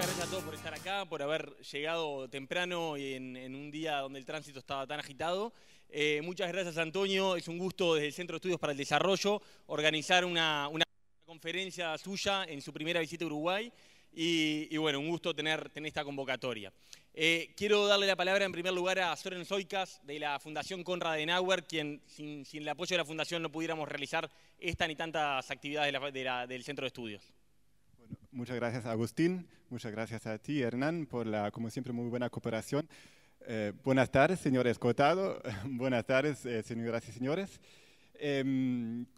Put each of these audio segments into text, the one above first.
Muchas gracias a todos por estar acá, por haber llegado temprano y en un día donde el tránsito estaba tan agitado. Muchas gracias, Antonio. Es un gusto desde el Centro de Estudios para el Desarrollo organizar una conferencia suya en su primera visita a Uruguay. Y bueno, un gusto tener esta convocatoria. Quiero darle la palabra en primer lugar a Soren Soikas de la Fundación Konrad Adenauer, quien sin el apoyo de la Fundación no pudiéramos realizar esta ni tantas actividades del Centro de Estudios. Bueno, muchas gracias, Agustín. Muchas gracias a ti, Hernán, por la, como siempre, muy buena cooperación. Buenas tardes, señor Escohotado. Buenas tardes, señoras y señores.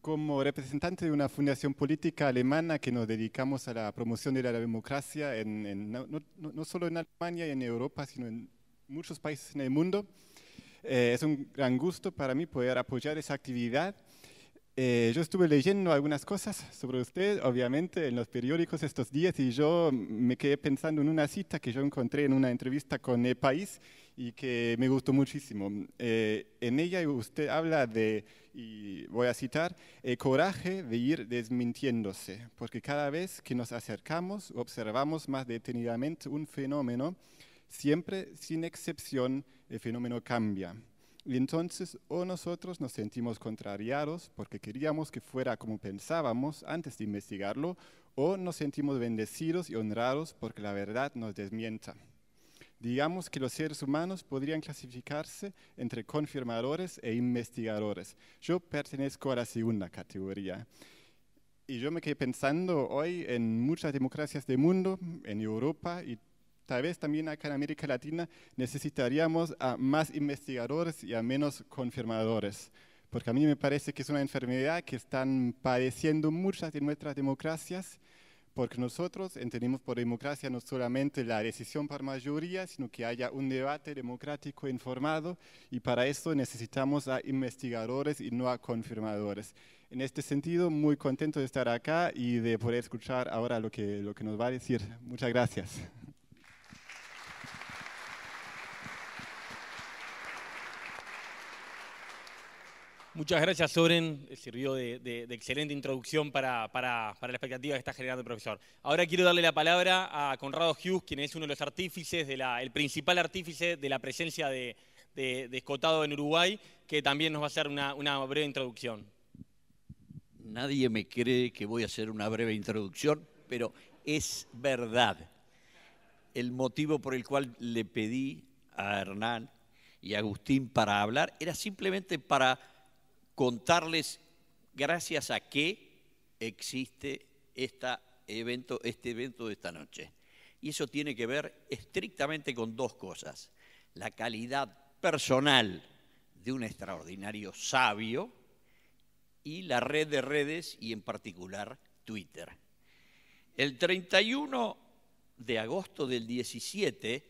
Como representante de una fundación política alemana que nos dedicamos a la promoción de la democracia, no solo en Alemania y en Europa, sino en muchos países en el mundo, es un gran gusto para mí poder apoyar esa actividad. Yo estuve leyendo algunas cosas sobre usted, obviamente, en los periódicos estos días, y yo me quedé pensando en una cita que yo encontré en una entrevista con El País y que me gustó muchísimo. En ella usted habla de, y voy a citar, el coraje de ir desmintiéndose, porque cada vez que nos acercamos, observamos más detenidamente un fenómeno, siempre, sin excepción, el fenómeno cambia. Y entonces o nosotros nos sentimos contrariados porque queríamos que fuera como pensábamos antes de investigarlo, o nos sentimos bendecidos y honrados porque la verdad nos desmienta. Digamos que los seres humanos podrían clasificarse entre confirmadores e investigadores. Yo pertenezco a la segunda categoría. Y yo me quedé pensando hoy en muchas democracias del mundo, en Europa y tal vez también acá en América Latina, necesitaríamos a más investigadores y a menos confirmadores, porque a mí me parece que es una enfermedad que están padeciendo muchas de nuestras democracias, porque nosotros entendemos por democracia no solamente la decisión por mayoría, sino que haya un debate democrático informado, y para eso necesitamos a investigadores y no a confirmadores. En este sentido, muy contento de estar acá y de poder escuchar ahora lo que nos va a decir. Muchas gracias. Muchas gracias, Soren. Sirvió de excelente introducción para la expectativa que está generando el profesor. Ahora quiero darle la palabra a Conrado Hughes, quien es uno de los artífices, el principal artífice de la presencia de Escohotado en Uruguay, que también nos va a hacer una breve introducción. Nadie me cree que voy a hacer una breve introducción, pero es verdad. El motivo por el cual le pedí a Hernán y a Agustín para hablar era simplemente para contarles gracias a qué existe este evento de esta noche. Y eso tiene que ver estrictamente con dos cosas. La calidad personal de un extraordinario sabio y la red de redes, y en particular Twitter. El 31 de agosto del 17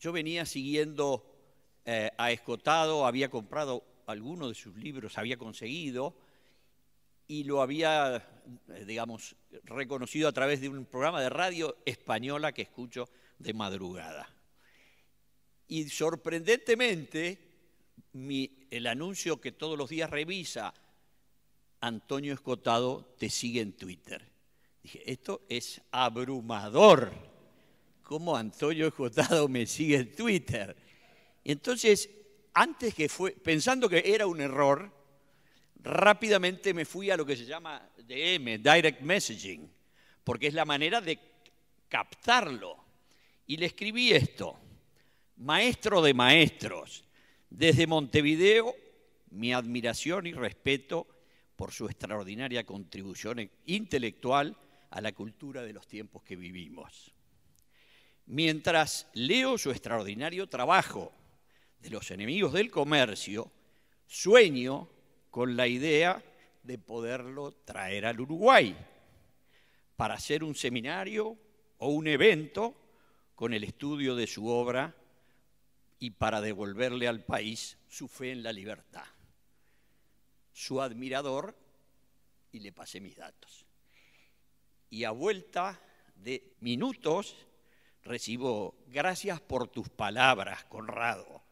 yo venía siguiendo a Escohotado, había comprado alguno de sus libros, había conseguido y lo había, digamos, reconocido a través de un programa de radio española que escucho de madrugada. Y sorprendentemente, el anuncio que todos los días revisa Antonio Escohotado te sigue en Twitter. Dije, esto es abrumador. ¿Cómo Antonio Escohotado me sigue en Twitter? Y entonces, antes que pensando que era un error, rápidamente me fui a lo que se llama DM, Direct Messaging, porque es la manera de captarlo. Y le escribí esto: maestro de maestros, desde Montevideo, mi admiración y respeto por su extraordinaria contribución intelectual a la cultura de los tiempos que vivimos. Mientras leo su extraordinario trabajo de Los Enemigos del Comercio, sueño con la idea de poderlo traer al Uruguay para hacer un seminario o un evento con el estudio de su obra y para devolverle al país su fe en la libertad. Su admirador, y le pasé mis datos. Y a vuelta de minutos recibo: gracias por tus palabras, Conrado.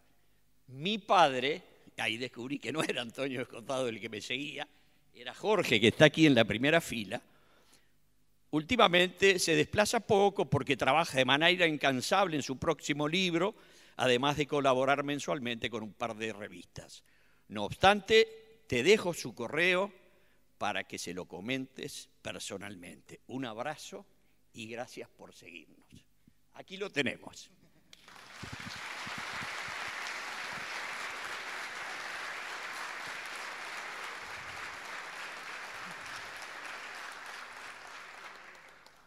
Mi padre, ahí descubrí que no era Antonio Escohotado el que me seguía, era Jorge, que está aquí en la primera fila, Últimamente se desplaza poco porque trabaja de manera incansable en su próximo libro, además de colaborar mensualmente con un par de revistas. No obstante, te dejo su correo para que se lo comentes personalmente. Un abrazo y gracias por seguirnos. Aquí lo tenemos.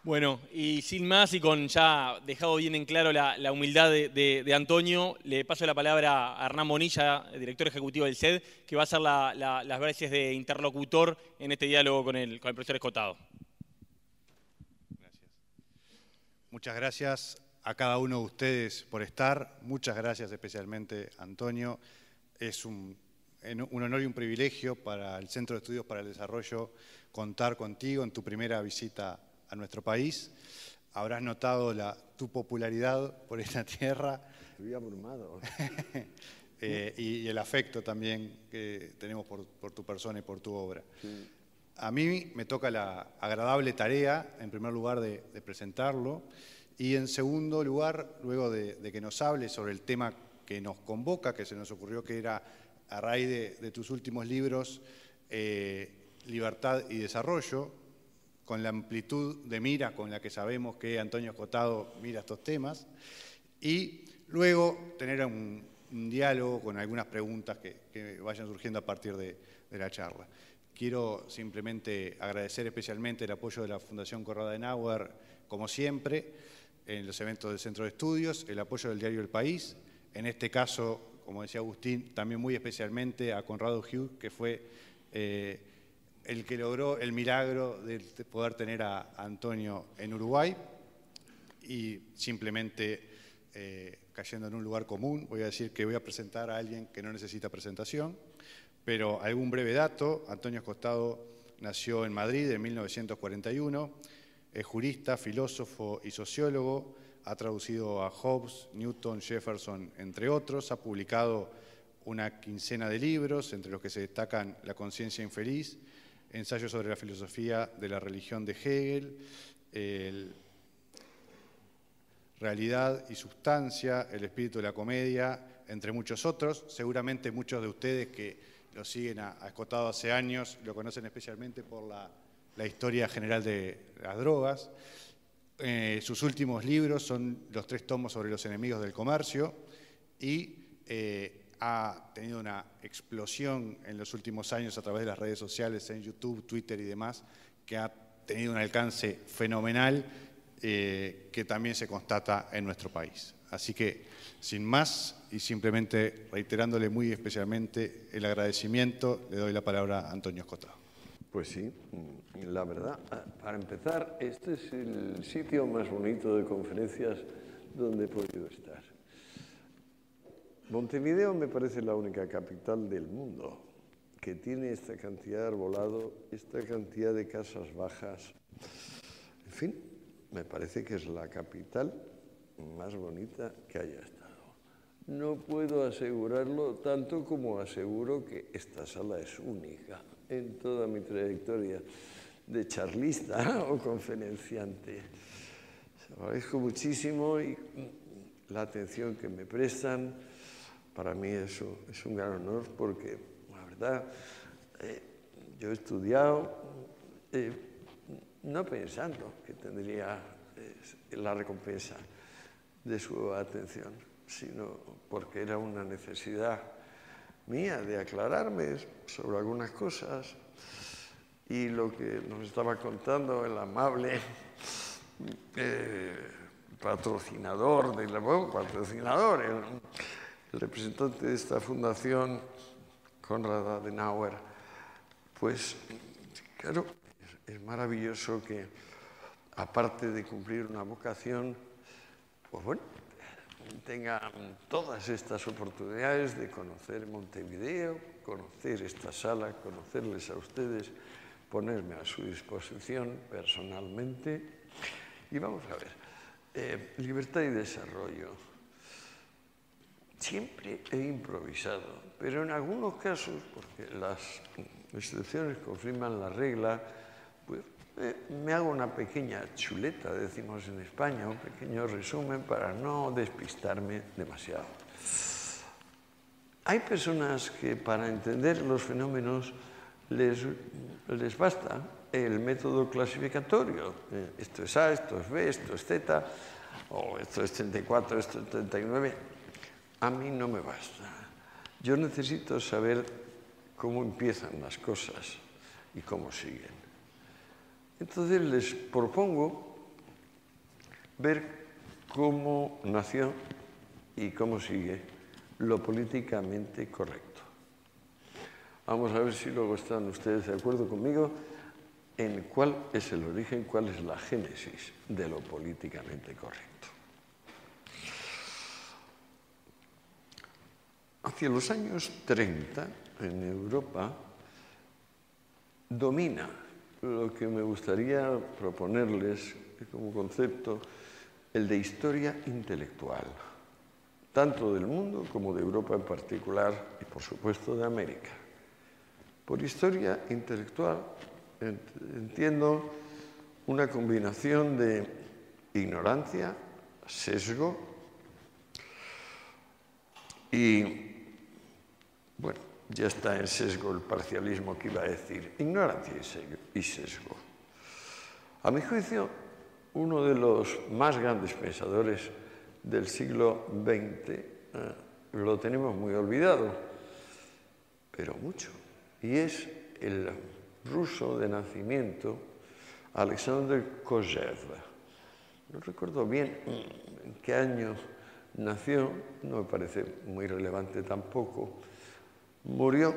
Bueno, y sin más, y con ya dejado bien en claro la humildad de Antonio, le paso la palabra a Hernán Bonilla, director ejecutivo del SED, que va a hacer las veces de interlocutor en este diálogo con el profesor Escohotado. Gracias. Muchas gracias a cada uno de ustedes por estar. Muchas gracias especialmente, Antonio. Es un honor y un privilegio para el Centro de Estudios para el Desarrollo contar contigo en tu primera visita a nuestro país. Habrás notado tu popularidad por esta tierra. Estoy abrumado. Y el afecto también que tenemos por tu persona y por tu obra. Sí. A mí me toca la agradable tarea, en primer lugar, de presentarlo, y en segundo lugar, luego de que nos hable sobre el tema que nos convoca, que se nos ocurrió que era a raíz de tus últimos libros, Libertad y Desarrollo, con la amplitud de mira con la que sabemos que Antonio Escohotado mira estos temas, y luego tener un diálogo con algunas preguntas que vayan surgiendo a partir de la charla. Quiero simplemente agradecer especialmente el apoyo de la Fundación Konrad Adenauer, como siempre, en los eventos del Centro de Estudios, el apoyo del diario El País, en este caso, como decía Agustín, también muy especialmente a Conrado Hughes, que fue el que logró el milagro de poder tener a Antonio en Uruguay, y simplemente cayendo en un lugar común, voy a decir que voy a presentar a alguien que no necesita presentación, pero algún breve dato: Antonio Escohotado nació en Madrid en 1941, es jurista, filósofo y sociólogo, ha traducido a Hobbes, Newton, Jefferson, entre otros, ha publicado una quincena de libros, entre los que se destacan La conciencia infeliz, Ensayo sobre la filosofía de la religión de Hegel, Realidad y sustancia, El espíritu de la comedia, entre muchos otros. Seguramente muchos de ustedes que lo siguen a Escohotado hace años lo conocen especialmente por la historia general de las drogas. Sus últimos libros son los 3 tomos sobre los enemigos del comercio, y ha tenido una explosión en los últimos años a través de las redes sociales, en YouTube, Twitter y demás, que ha tenido un alcance fenomenal que también se constata en nuestro país. Así que, sin más, y simplemente reiterándole muy especialmente el agradecimiento, le doy la palabra a Antonio Escohotado. Pues sí, la verdad, para empezar, este es el sitio más bonito de conferencias donde he podido estar. Montevideo me parece la única capital del mundo que tiene esta cantidad de arbolado, esta cantidad de casas bajas. En fin, me parece que es la capital más bonita que haya estado. No puedo asegurarlo tanto como aseguro que esta sala es única en toda mi trayectoria de charlista o conferenciante. Les agradezco muchísimo y la atención que me prestan. Para mí eso es un gran honor porque, la verdad, yo he estudiado no pensando que tendría la recompensa de su atención, sino porque era una necesidad mía de aclararme sobre algunas cosas, y lo que nos estaba contando el amable patrocinador, el representante de esta fundación, Konrad Adenauer, pues claro, es maravilloso que, aparte de cumplir una vocación, pues bueno, tenga todas estas oportunidades de conocer Montevideo, conocer esta sala, conocerles a ustedes, ponerme a su disposición personalmente. Y vamos a ver, libertad y desarrollo. Siempre he improvisado, pero en algunos casos, porque las excepciones confirman la regla, pues Me hago una pequeña chuleta, decimos en España, un pequeño resumen para no despistarme demasiado. Hay personas que para entender los fenómenos les basta el método clasificatorio. Esto es A, esto es B, esto es Z, o esto es 34, esto es 39. A mí no me basta. Yo necesito saber cómo empiezan las cosas y cómo siguen. Entonces les propongo ver cómo nació y cómo sigue lo políticamente correcto. Vamos a ver si luego están ustedes de acuerdo conmigo en cuál es el origen, cuál es la génesis de lo políticamente correcto. Hacia los años 30, en Europa, domina lo que me gustaría proponerles como concepto, el de historia intelectual, tanto del mundo como de Europa en particular y, por supuesto, de América. Por historia intelectual entiendo una combinación de ignorancia, sesgo y, bueno, ya está en sesgo el parcialismo que iba a decir, ignorancia y sesgo. A mi juicio, uno de los más grandes pensadores del siglo XX lo tenemos muy olvidado, pero mucho, y es el ruso de nacimiento Alexandre Kojève. No recuerdo bien en qué año nació, no me parece muy relevante tampoco. Murió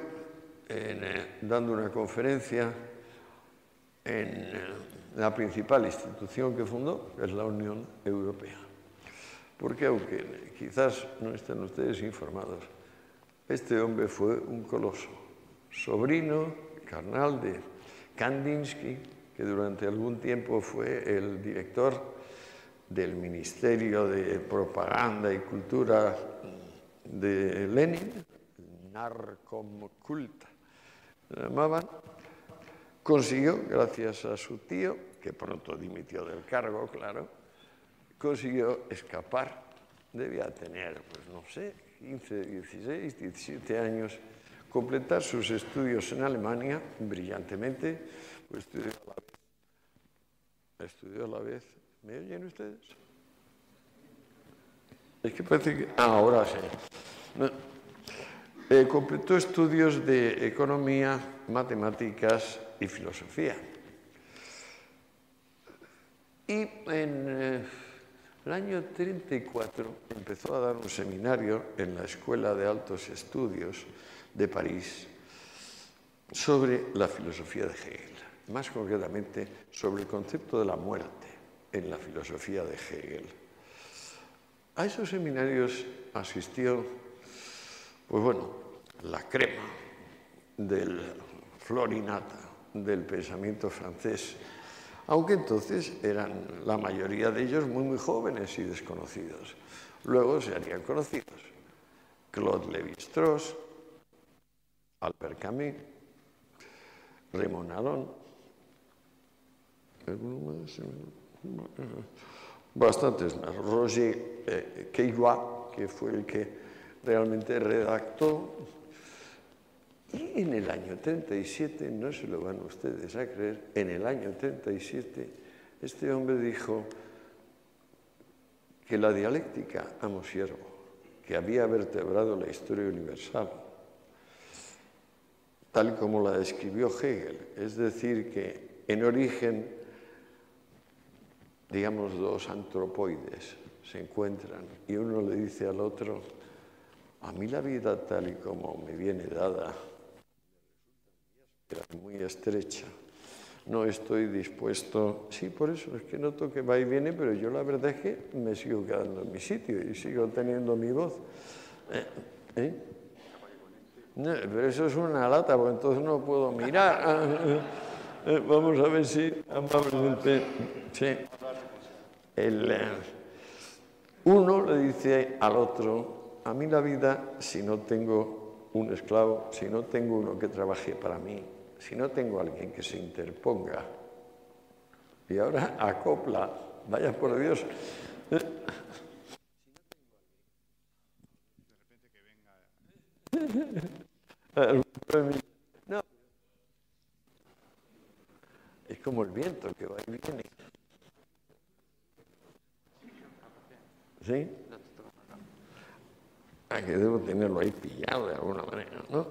dando una conferencia en la principal institución que fundó, que es la Unión Europea. Porque, aunque quizás no estén ustedes informados, este hombre fue un coloso, sobrino carnal de Kandinsky, que durante algún tiempo fue el director del Ministerio de Propaganda y Cultura de Lenin, Narcomculta, lo llamaban. Consiguió, gracias a su tío, que pronto dimitió del cargo, claro, consiguió escapar. Debía tener, pues no sé, 15, 16, 17 años, completar sus estudios en Alemania brillantemente. Pues estudió a la vez. ¿Me oyen ustedes? Es que parece que... Ah, ahora sí. No. Completó estudios de economía, matemáticas y filosofía. Y en el año 34 empezó a dar un seminario en la Escuela de Altos Estudios de París sobre la filosofía de Hegel, más concretamente sobre el concepto de la muerte en la filosofía de Hegel. A esos seminarios asistió, pues bueno, la crema del florinata del pensamiento francés, aunque entonces eran la mayoría de ellos muy jóvenes y desconocidos. Luego se harían conocidos Claude Lévi-Strauss, Albert Camus, Raymond Aron, bastantes más, Roger Caillois, que fue el que realmente redactó, y en el año 37, no se lo van ustedes a creer, en el año 37 este hombre dijo que la dialéctica, amo siervo, que había vertebrado la historia universal, tal como la describió Hegel, es decir, que en origen, digamos, dos antropoides se encuentran y uno le dice al otro: a mí la vida tal y como me viene dada era muy estrecha, no estoy dispuesto, sí, por eso es que noto que va y viene, pero yo la verdad es que me sigo quedando en mi sitio y sigo teniendo mi voz. No, pero eso es una lata, porque entonces no puedo mirar. Vamos a ver si amablemente, sí. Uno le dice al otro: a mí la vida, si no tengo un esclavo, si no tengo uno que trabaje para mí, si no tengo alguien que se interponga Y ahora acopla, vaya por Dios. No. Es como el viento que va y viene. ¿Sí? Ah, que debo tenerlo ahí pillado de alguna manera, ¿no?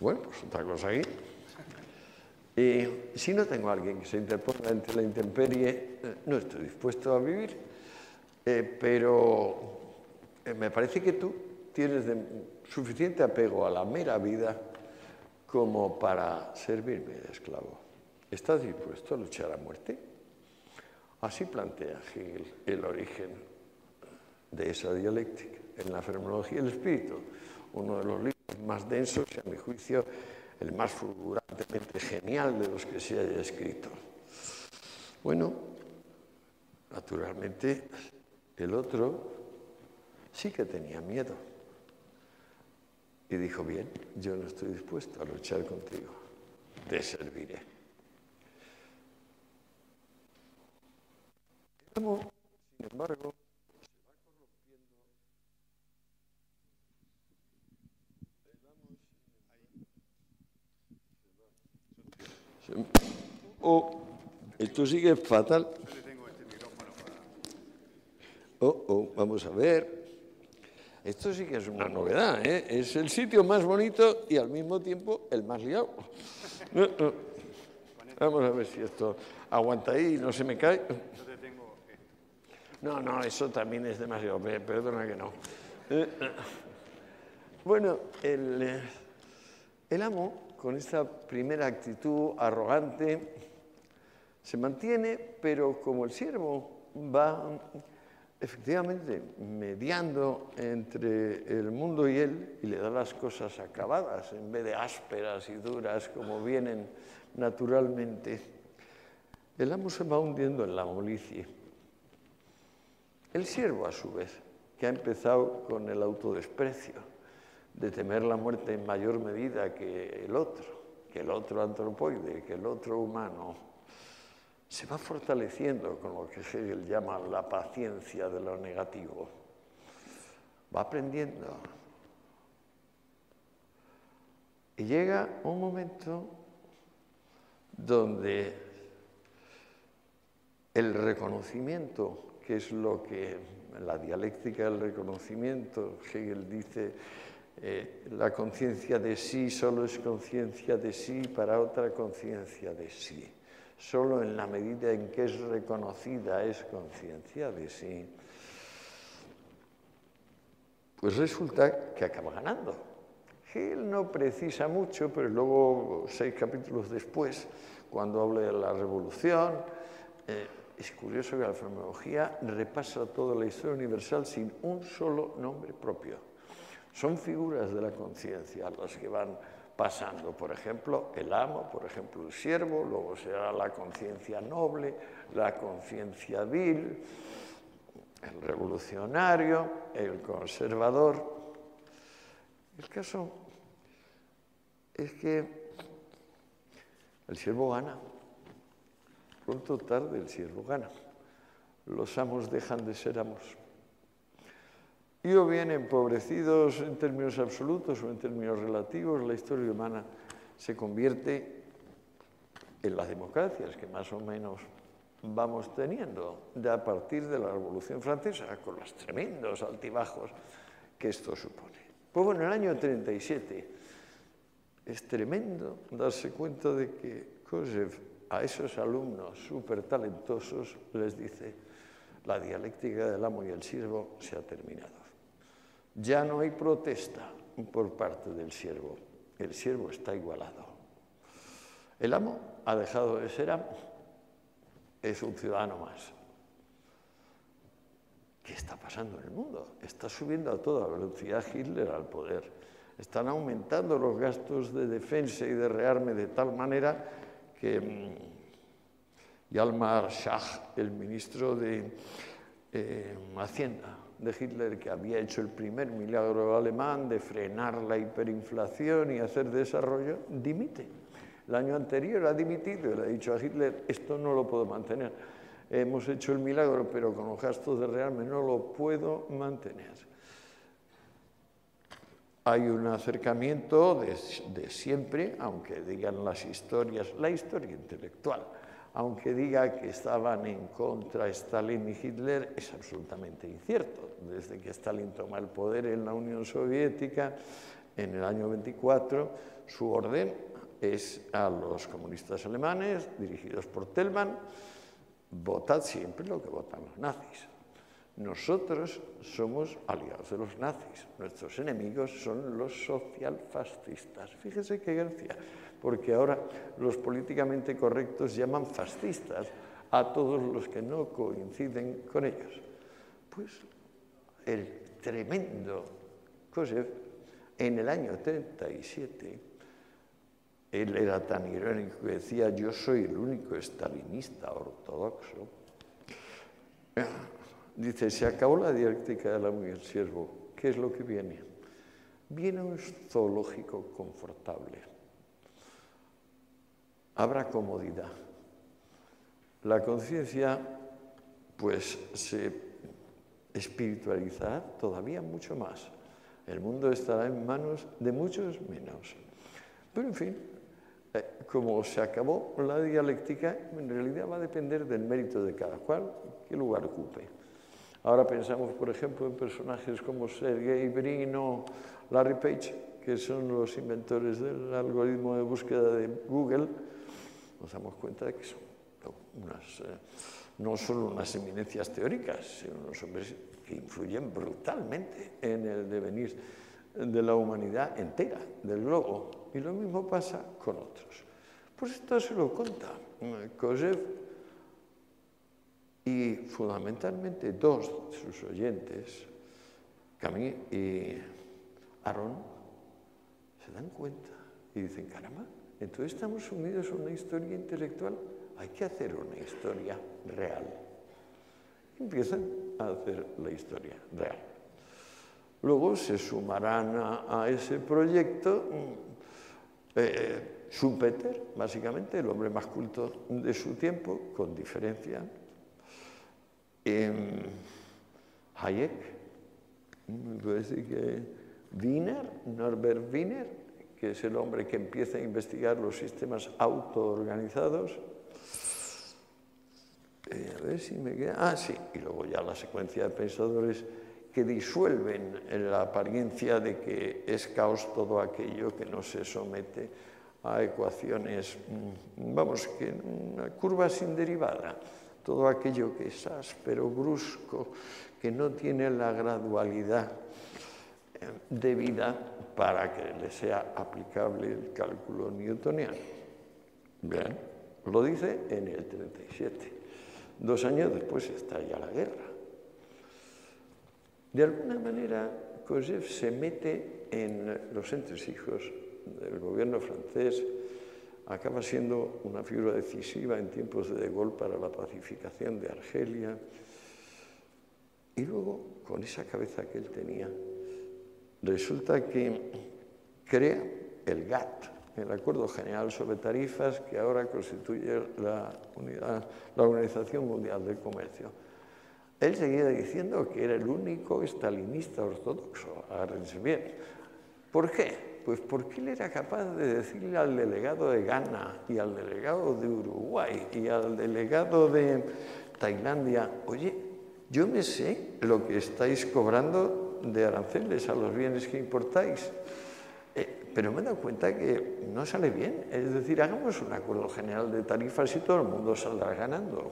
Bueno, pues otra cosa aquí. Si no tengo a alguien que se interponga entre la intemperie, no estoy dispuesto a vivir, pero me parece que tú tienes suficiente apego a la mera vida como para servirme de esclavo. ¿Estás dispuesto a luchar a muerte? Así plantea Hegel el origen de esa dialéctica en la fenomenología del espíritu, uno de los libros más densos y, a mi juicio, el más fulgurantemente genial de los que se haya escrito. Bueno, naturalmente, el otro sí que tenía miedo. Y dijo, bien, yo no estoy dispuesto a luchar contigo, te serviré. Como, sin embargo, oh, esto sigue fatal. Oh, oh, vamos a ver. Esto sí que es una novedad, ¿eh? Es el sitio más bonito y al mismo tiempo el más liado. No, no. Vamos a ver si esto aguanta ahí y no se me cae. No, no, eso también es demasiado. Perdona que no. Bueno, el amo, con esta primera actitud arrogante, se mantiene, pero como el siervo va efectivamente mediando entre el mundo y él, y le da las cosas acabadas, en vez de ásperas y duras como vienen naturalmente, el amo se va hundiendo en la molicie. El siervo, a su vez, que ha empezado con el autodesprecio, de temer la muerte en mayor medida que el otro antropoide, que el otro humano, se va fortaleciendo con lo que Hegel llama la paciencia de lo negativo. Va aprendiendo. Y llega un momento donde el reconocimiento, que es lo que en la dialéctica del reconocimiento Hegel dice, la conciencia de sí solo es conciencia de sí para otra conciencia de sí. Solo en la medida en que es reconocida es conciencia de sí. Pues resulta que acaba ganando. Hegel no precisa mucho, pero luego, 6 capítulos después, cuando habla de la revolución, es curioso que la fenomenología repasa toda la historia universal sin un solo nombre propio. Son figuras de la conciencia las que van pasando, por ejemplo, el amo, por ejemplo, el siervo, luego será la conciencia noble, la conciencia vil, el revolucionario, el conservador. El caso es que el siervo gana, pronto o tarde el siervo gana, los amos dejan de ser amos. Y o bien empobrecidos en términos absolutos o en términos relativos, la historia humana se convierte en las democracias que más o menos vamos teniendo de a partir de la Revolución Francesa, con los tremendos altibajos que esto supone. Pues bueno, en el año 37 es tremendo darse cuenta de que Kojève a esos alumnos súper talentosos les dice: la dialéctica del amo y el siervo se ha terminado. Ya no hay protesta por parte del siervo. El siervo está igualado. El amo ha dejado de ser amo. Es un ciudadano más. ¿Qué está pasando en el mundo? Está subiendo a toda velocidad Hitler al poder. Están aumentando los gastos de defensa y de rearme de tal manera que Yalmar Shah, el ministro de Hacienda de Hitler, que había hecho el primer milagro alemán de frenar la hiperinflación y hacer desarrollo, dimite. El año anterior ha dimitido y le ha dicho a Hitler, esto no lo puedo mantener. Hemos hecho el milagro, pero con los gastos de rearme no lo puedo mantener. Hay un acercamiento de siempre, aunque digan las historias, la historia intelectual, aunque diga que estaban en contra Stalin y Hitler, es absolutamente incierto. Desde que Stalin toma el poder en la Unión Soviética, en el año 24, su orden es a los comunistas alemanes, dirigidos por Telman, votad siempre lo que votan los nazis. Nosotros somos aliados de los nazis, nuestros enemigos son los socialfascistas. Fíjese qué gracia, porque ahora los políticamente correctos llaman fascistas a todos los que no coinciden con ellos. Pues el tremendo Kojève, en el año 37, él era tan irónico que decía, yo soy el único estalinista ortodoxo. Dice, se acabó la dialéctica del amo y el siervo. ¿Qué es lo que viene? Viene un zoológico confortable. Habrá comodidad. La conciencia, pues, se espiritualizará todavía mucho más. El mundo estará en manos de muchos menos. Pero, en fin, como se acabó la dialéctica, en realidad va a depender del mérito de cada cual, qué lugar ocupe. Ahora pensamos, por ejemplo, en personajes como Sergey Brin o Larry Page, que son los inventores del algoritmo de búsqueda de Google. Nos damos cuenta de que son no solo unas eminencias teóricas, sino unos hombres que influyen brutalmente en el devenir de la humanidad entera, del globo. Y lo mismo pasa con otros. Pues esto se lo cuenta Kojève. Y fundamentalmente dos de sus oyentes, Camus y Aron, se dan cuenta y dicen, caramba, entonces estamos sumidos en una historia intelectual, hay que hacer una historia real. Y empiezan a hacer la historia real. Luego se sumarán a ese proyecto Schumpeter, básicamente el hombre más culto de su tiempo, con diferencia. Hayek, me parece que Wiener, Norbert Wiener, que es el hombre que empieza a investigar los sistemas autoorganizados. A ver si me queda. Ah, sí, y luego ya la secuencia de pensadores que disuelven la apariencia de que es caos todo aquello que no se somete a ecuaciones, vamos, que una curva sin derivada. Todo aquello que es áspero, brusco, que no tiene la gradualidad debida para que le sea aplicable el cálculo newtoniano. Bien, lo dice en el 37. 2 años después estalla la guerra. De alguna manera, Kojève se mete en los entresijos del gobierno francés. Acaba siendo una figura decisiva en tiempos de De Gaulle para la pacificación de Argelia. Y luego, con esa cabeza que él tenía, resulta que crea el GATT, el Acuerdo General sobre Tarifas, que ahora constituye la Organización Mundial del Comercio. Él seguía diciendo que era el único estalinista ortodoxo, agárrense bien. ¿Por qué? Pues porque él era capaz de decirle al delegado de Ghana y al delegado de Uruguay y al delegado de Tailandia, oye, yo me sé lo que estáis cobrando de aranceles a los bienes que importáis, pero me he dado cuenta que no sale bien, es decir, hagamos un acuerdo general de tarifas y todo el mundo saldrá ganando.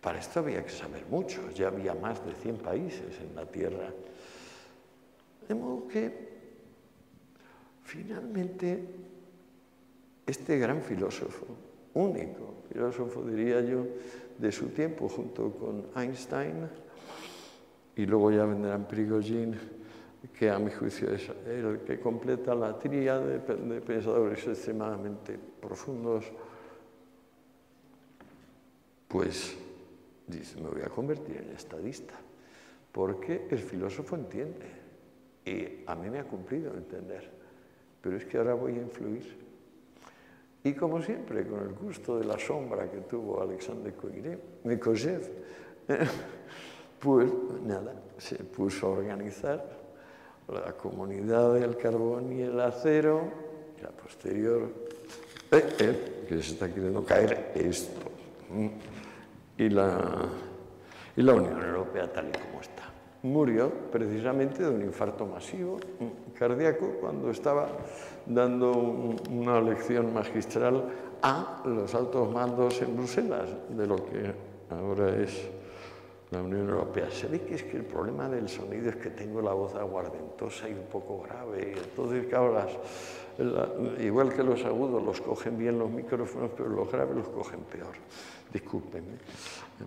Para esto había que saber mucho, ya había más de 100 países en la Tierra. De modo que finalmente, este gran filósofo, único filósofo, diría yo, de su tiempo, junto con Einstein, y luego ya vendrán Prigogine, que a mi juicio es el que completa la tríade de pensadores extremadamente profundos, pues dice, me voy a convertir en estadista, porque el filósofo entiende, y a mí me ha cumplido entender. Pero es que ahora voy a influir. Y como siempre, con el gusto de la sombra que tuvo Alexandre Kojève, pues nada, se puso a organizar la comunidad del carbón y el acero, y la posterior, que se está queriendo caer esto, y la Unión Europea tal y como está. Murió precisamente de un infarto masivo cardíaco cuando estaba dando una lección magistral a los altos mandos en Bruselas, de lo que ahora es la Unión Europea. Se ve que es que el problema del sonido es que tengo la voz aguardentosa y un poco grave, entonces que ahora, igual que los agudos los cogen bien los micrófonos, pero los graves los cogen peor. Discúlpenme,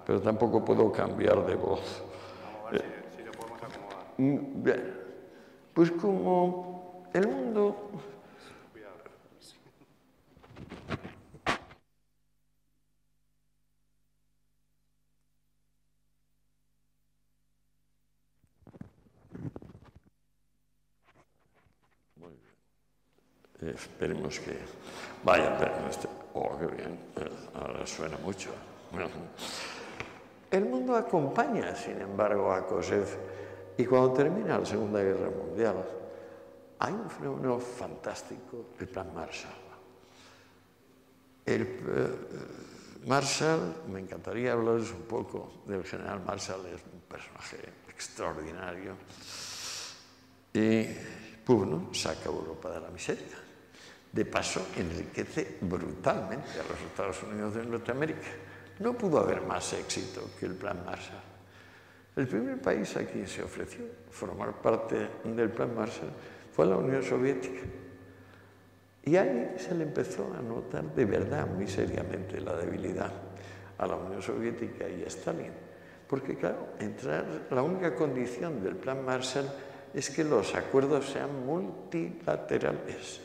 pero tampoco puedo cambiar de voz. Si lo podemos acomodar. Bien, pues como el mundo... Muy bien. Esperemos que... Vaya, pero este... Oh, qué bien. Ahora suena mucho. El mundo acompaña, sin embargo, a Kojève, y cuando termina la Segunda Guerra Mundial hay un fenómeno fantástico, el Plan Marshall. Marshall, me encantaría hablaros un poco del general Marshall, es un personaje extraordinario, y pugno, saca a Europa de la miseria. De paso, enriquece brutalmente a los Estados Unidos de Norteamérica. No pudo haber más éxito que el Plan Marshall. El primer país a quien se ofreció formar parte del Plan Marshall fue la Unión Soviética. Y ahí se le empezó a notar de verdad, muy seriamente, la debilidad a la Unión Soviética y a Stalin. Porque, claro, la única condición del Plan Marshall es que los acuerdos sean multilaterales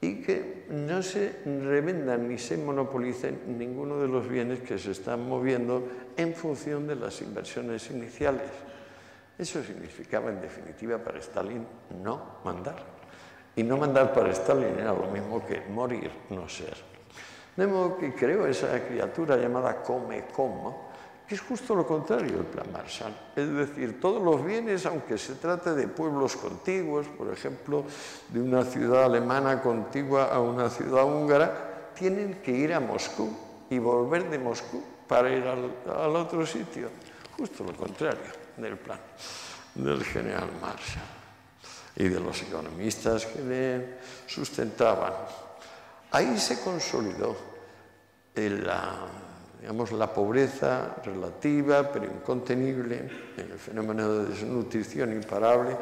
y que no se revendan ni se monopolicen ninguno de los bienes que se están moviendo en función de las inversiones iniciales. Eso significaba, en definitiva, para Stalin no mandar. Y no mandar para Stalin era lo mismo que morir, no ser. De modo que creo esa criatura llamada Come-Como, que es justo lo contrario del Plan Marshall. Es decir, todos los bienes, aunque se trate de pueblos contiguos, por ejemplo, de una ciudad alemana contigua a una ciudad húngara, tienen que ir a Moscú y volver de Moscú para ir al otro sitio. Justo lo contrario del plan del general Marshall y de los economistas que le sustentaban. Ahí se consolidó la pobreza relativa, pero incontenible, el fenómeno de desnutrición imparable,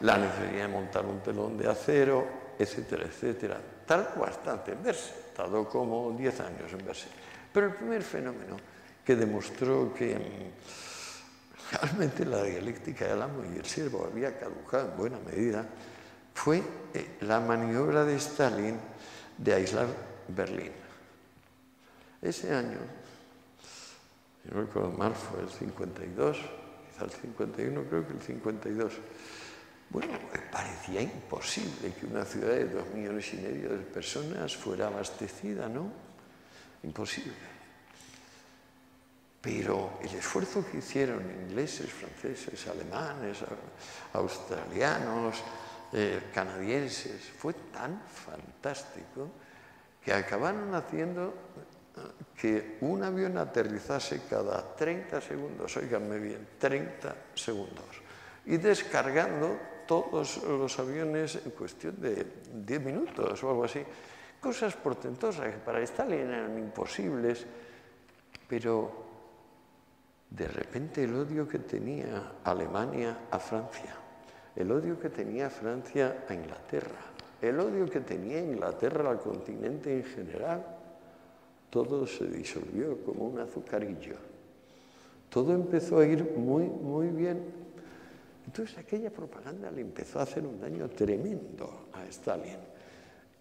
la necesidad de montar un telón de acero, etcétera, etcétera. Tardó bastante en verse, tardó como 10 años en verse. Pero el primer fenómeno que demostró que realmente la dialéctica del amo y el siervo había caducado en buena medida fue la maniobra de Stalin de aislar Berlín. Ese año, si no recuerdo mal, fue el 52, quizá el 51, creo que el 52. Bueno, parecía imposible que una ciudad de 2,5 millones de personas fuera abastecida, ¿no? Imposible. Pero el esfuerzo que hicieron ingleses, franceses, alemanes, australianos, canadienses, fue tan fantástico que acabaron haciendo que un avión aterrizase cada 30 segundos, oíganme bien, 30 segundos, y descargando todos los aviones en cuestión de 10 minutos o algo así. Cosas portentosas que para Stalin eran imposibles, pero de repente el odio que tenía Alemania a Francia, el odio que tenía Francia a Inglaterra, el odio que tenía Inglaterra al continente en general, todo se disolvió como un azucarillo. Todo empezó a ir muy, muy bien. Entonces aquella propaganda le empezó a hacer un daño tremendo a Stalin.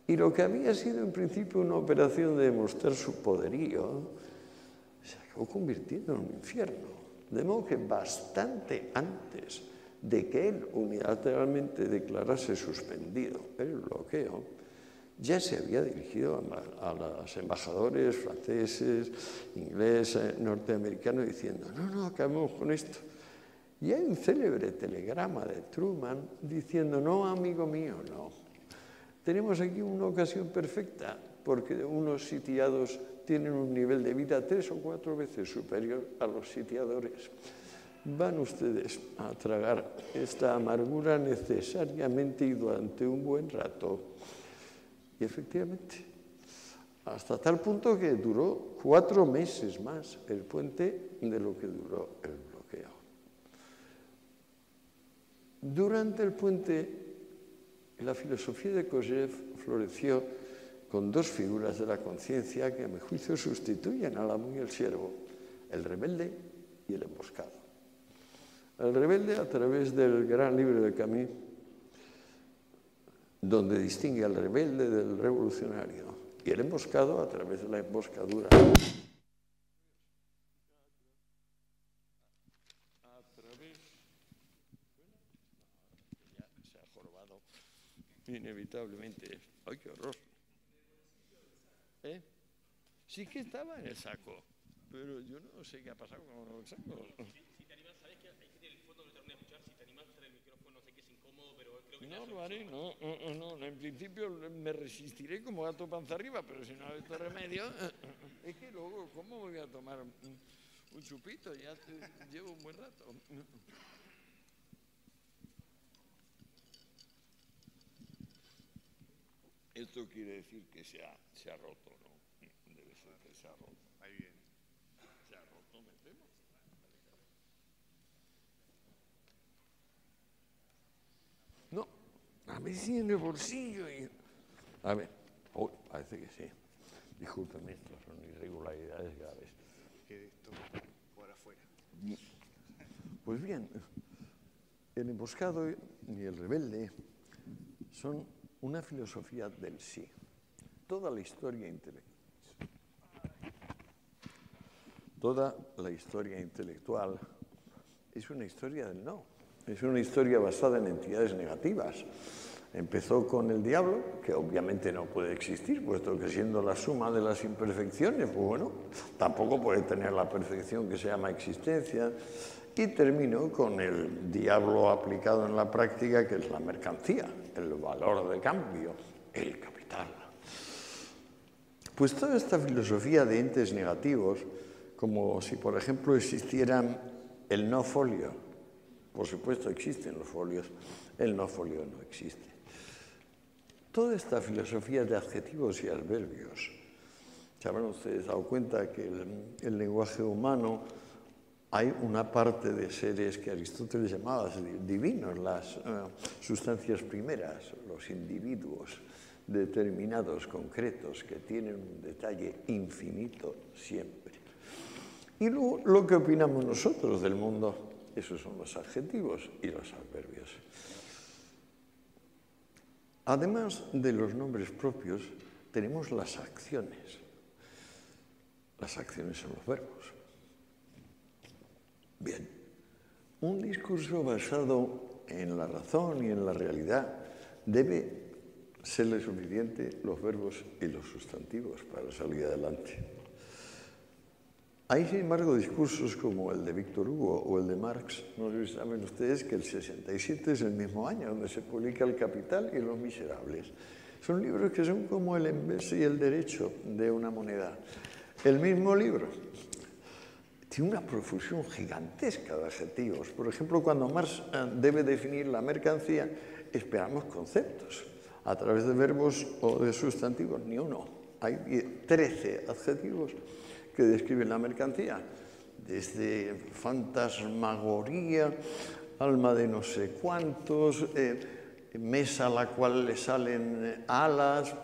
Y lo que había sido en principio una operación de demostrar su poderío, se acabó convirtiendo en un infierno. De modo que bastante antes de que él unilateralmente declarase suspendido el bloqueo, ya se había dirigido a los embajadores franceses, ingleses, norteamericanos, diciendo, no, no, acabemos con esto. Y hay un célebre telegrama de Truman diciendo, no, amigo mío, no. Tenemos aquí una ocasión perfecta, porque unos sitiados tienen un nivel de vida 3 o 4 veces superior a los sitiadores. Van ustedes a tragar esta amargura necesariamente y durante un buen rato. Y efectivamente, hasta tal punto que duró 4 meses más el puente de lo que duró el bloqueo. Durante el puente, la filosofía de Kojève floreció con 2 figuras de la conciencia que, a mi juicio, sustituyen al amo y al siervo, el rebelde y el emboscado. El rebelde, a través del gran libro de Camus, donde distingue al rebelde del revolucionario, y el emboscado a través de la emboscadura. Ya se ha jorobado inevitablemente. ¡Ay, qué horror! Sí que estaba en el saco, pero yo no sé qué ha pasado con el saco. Si te animas, sabes que hay que tener el fondo que te van a escuchar, si te animas a hacer el micrófono, sé que es incómodo, pero creo que... No, lo haré, no, no, en principio me resistiré como gato panza arriba, pero si no hay otro remedio, es que luego, ¿cómo voy a tomar un chupito? Ya llevo un buen rato. Esto quiere decir que se ha roto, ¿no? Debe ser que se ha roto. Ahí viene. Se ha roto, me temo. No, a ver si en el bolsillo. Y... A ver, oh, parece que sí. Discúlpenme, esto son irregularidades graves. Quede esto por afuera. Pues bien, el emboscado y el rebelde son una filosofía del sí. Toda la historia intelectual, es una historia del no. Es una historia basada en entidades negativas. Empezó con el diablo, que obviamente no puede existir, puesto que siendo la suma de las imperfecciones, pues bueno, tampoco puede tener la perfección que se llama existencia. Y terminó con el diablo aplicado en la práctica, que es la mercancía, el valor de cambio, el capital. Pues toda esta filosofía de entes negativos, como si por ejemplo existieran el no folio, por supuesto existen los folios, el no folio no existe. Toda esta filosofía de adjetivos y adverbios, se habrán ustedes dado cuenta que el lenguaje humano, hay una parte de seres que Aristóteles llamaba divinos, las sustancias primeras, los individuos determinados, concretos, que tienen un detalle infinito siempre. Y luego lo que opinamos nosotros del mundo, esos son los adjetivos y los adverbios. Además de los nombres propios, tenemos las acciones. Las acciones son los verbos. Bien, un discurso basado en la razón y en la realidad debe serle suficiente los verbos y los sustantivos para salir adelante. Hay, sin embargo, discursos como el de Víctor Hugo o el de Marx. No sé si saben ustedes que el 67 es el mismo año donde se publica El Capital y Los Miserables. Son libros que son como el envés y el derecho de una moneda. El mismo libro. Tiene una profusión gigantesca de adjetivos. Por ejemplo, cuando Marx debe definir la mercancía, esperamos conceptos. A través de verbos o de sustantivos, ni uno. Hay 13 adjetivos que describen la mercancía. Desde fantasmagoría, alma de no sé cuántos, mesa a la cual le salen alas...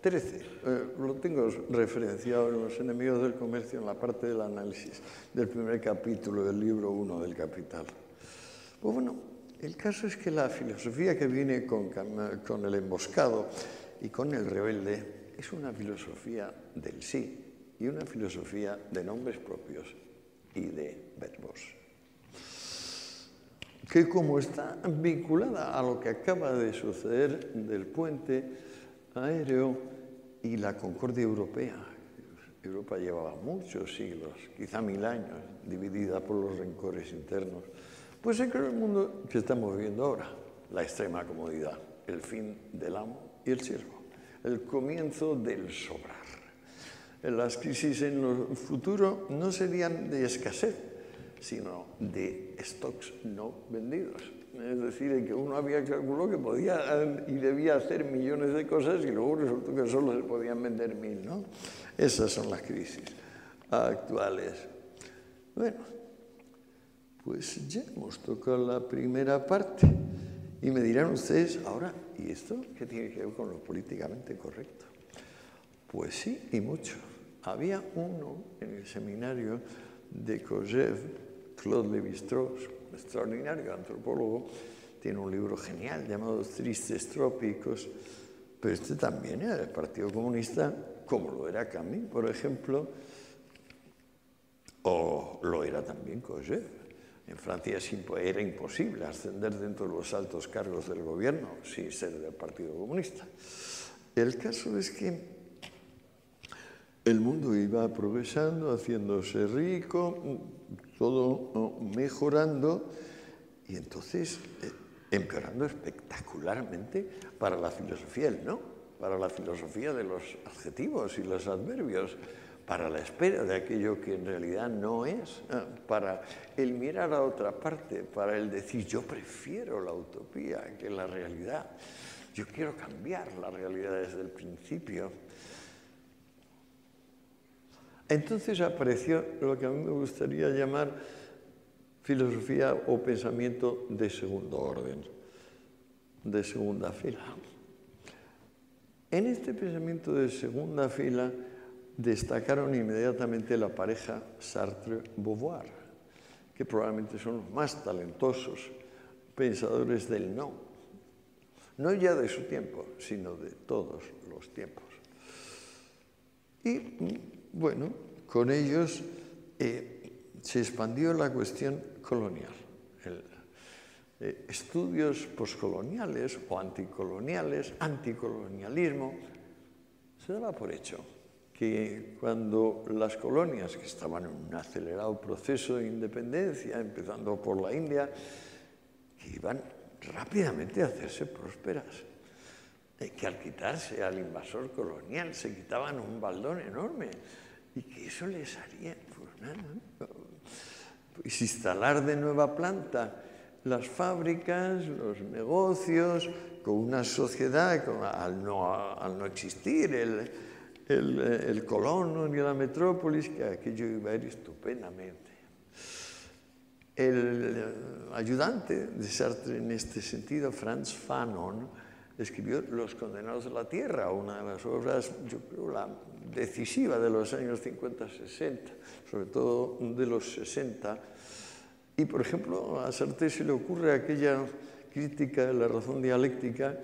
13. Lo tengo referenciado en Los Enemigos del Comercio, en la parte del análisis del primer capítulo del libro 1 del Capital. Pues bueno, el caso es que la filosofía que viene con el emboscado y con el rebelde es una filosofía del sí y una filosofía de nombres propios y de verbos, que como está vinculada a lo que acaba de suceder del puente, aéreo y la concordia europea. Europa llevaba muchos siglos, quizá 1000 años, dividida por los rencores internos. Pues se creó el mundo que estamos viviendo ahora, la extrema comodidad, el fin del amo y el siervo, el comienzo del sobrar. Las crisis en el futuro no serían de escasez, sino de stocks no vendidos. Es decir, en que uno había calculado que podía y debía hacer millones de cosas y luego resultó que solo se podían vender 1000, ¿no? Esas son las crisis actuales. Bueno, pues ya hemos tocado la primera parte y me dirán ustedes ahora, ¿y esto qué tiene que ver con lo políticamente correcto? Pues sí, y mucho. Había uno en el seminario de Kojève, Claude Lévi-Strauss, un extraordinario antropólogo, tiene un libro genial llamado Tristes Trópicos, pero este también era del Partido Comunista, como lo era Camus, por ejemplo, o lo era también Kojève. En Francia era imposible ascender dentro de los altos cargos del gobierno sin ser del Partido Comunista. El caso es que el mundo iba progresando, haciéndose rico, todo mejorando y entonces empeorando espectacularmente para la filosofía del no, para la filosofía de los adjetivos y los adverbios, para la espera de aquello que en realidad no es, para el mirar a otra parte, para el decir yo prefiero la utopía que la realidad, yo quiero cambiar la realidad desde el principio. Entonces apareció lo que a mí me gustaría llamar filosofía o pensamiento de segundo orden, de segunda fila. En este pensamiento de segunda fila destacaron inmediatamente la pareja Sartre-Beauvoir, que probablemente son los más talentosos pensadores del no, no ya de su tiempo, sino de todos los tiempos. Y bueno, con ellos se expandió la cuestión colonial. Estudios poscoloniales o anticoloniales, anticolonialismo, se daba por hecho que cuando las colonias, que estaban en un acelerado proceso de independencia, empezando por la India, que iban rápidamente a hacerse prósperas, que al quitarse al invasor colonial se quitaban un baldón enorme y que eso les haría pues instalar de nueva planta las fábricas, los negocios, con una sociedad al no existir el colono ni la metrópolis, que aquello iba a ir estupendamente. El ayudante de Sartre en este sentido, Franz Fanon, escribió Los Condenados de la Tierra, una de las obras, yo creo, la decisiva de los años 50-60, sobre todo de los 60. Y, por ejemplo, a Sartre se le ocurre aquella crítica de la razón dialéctica,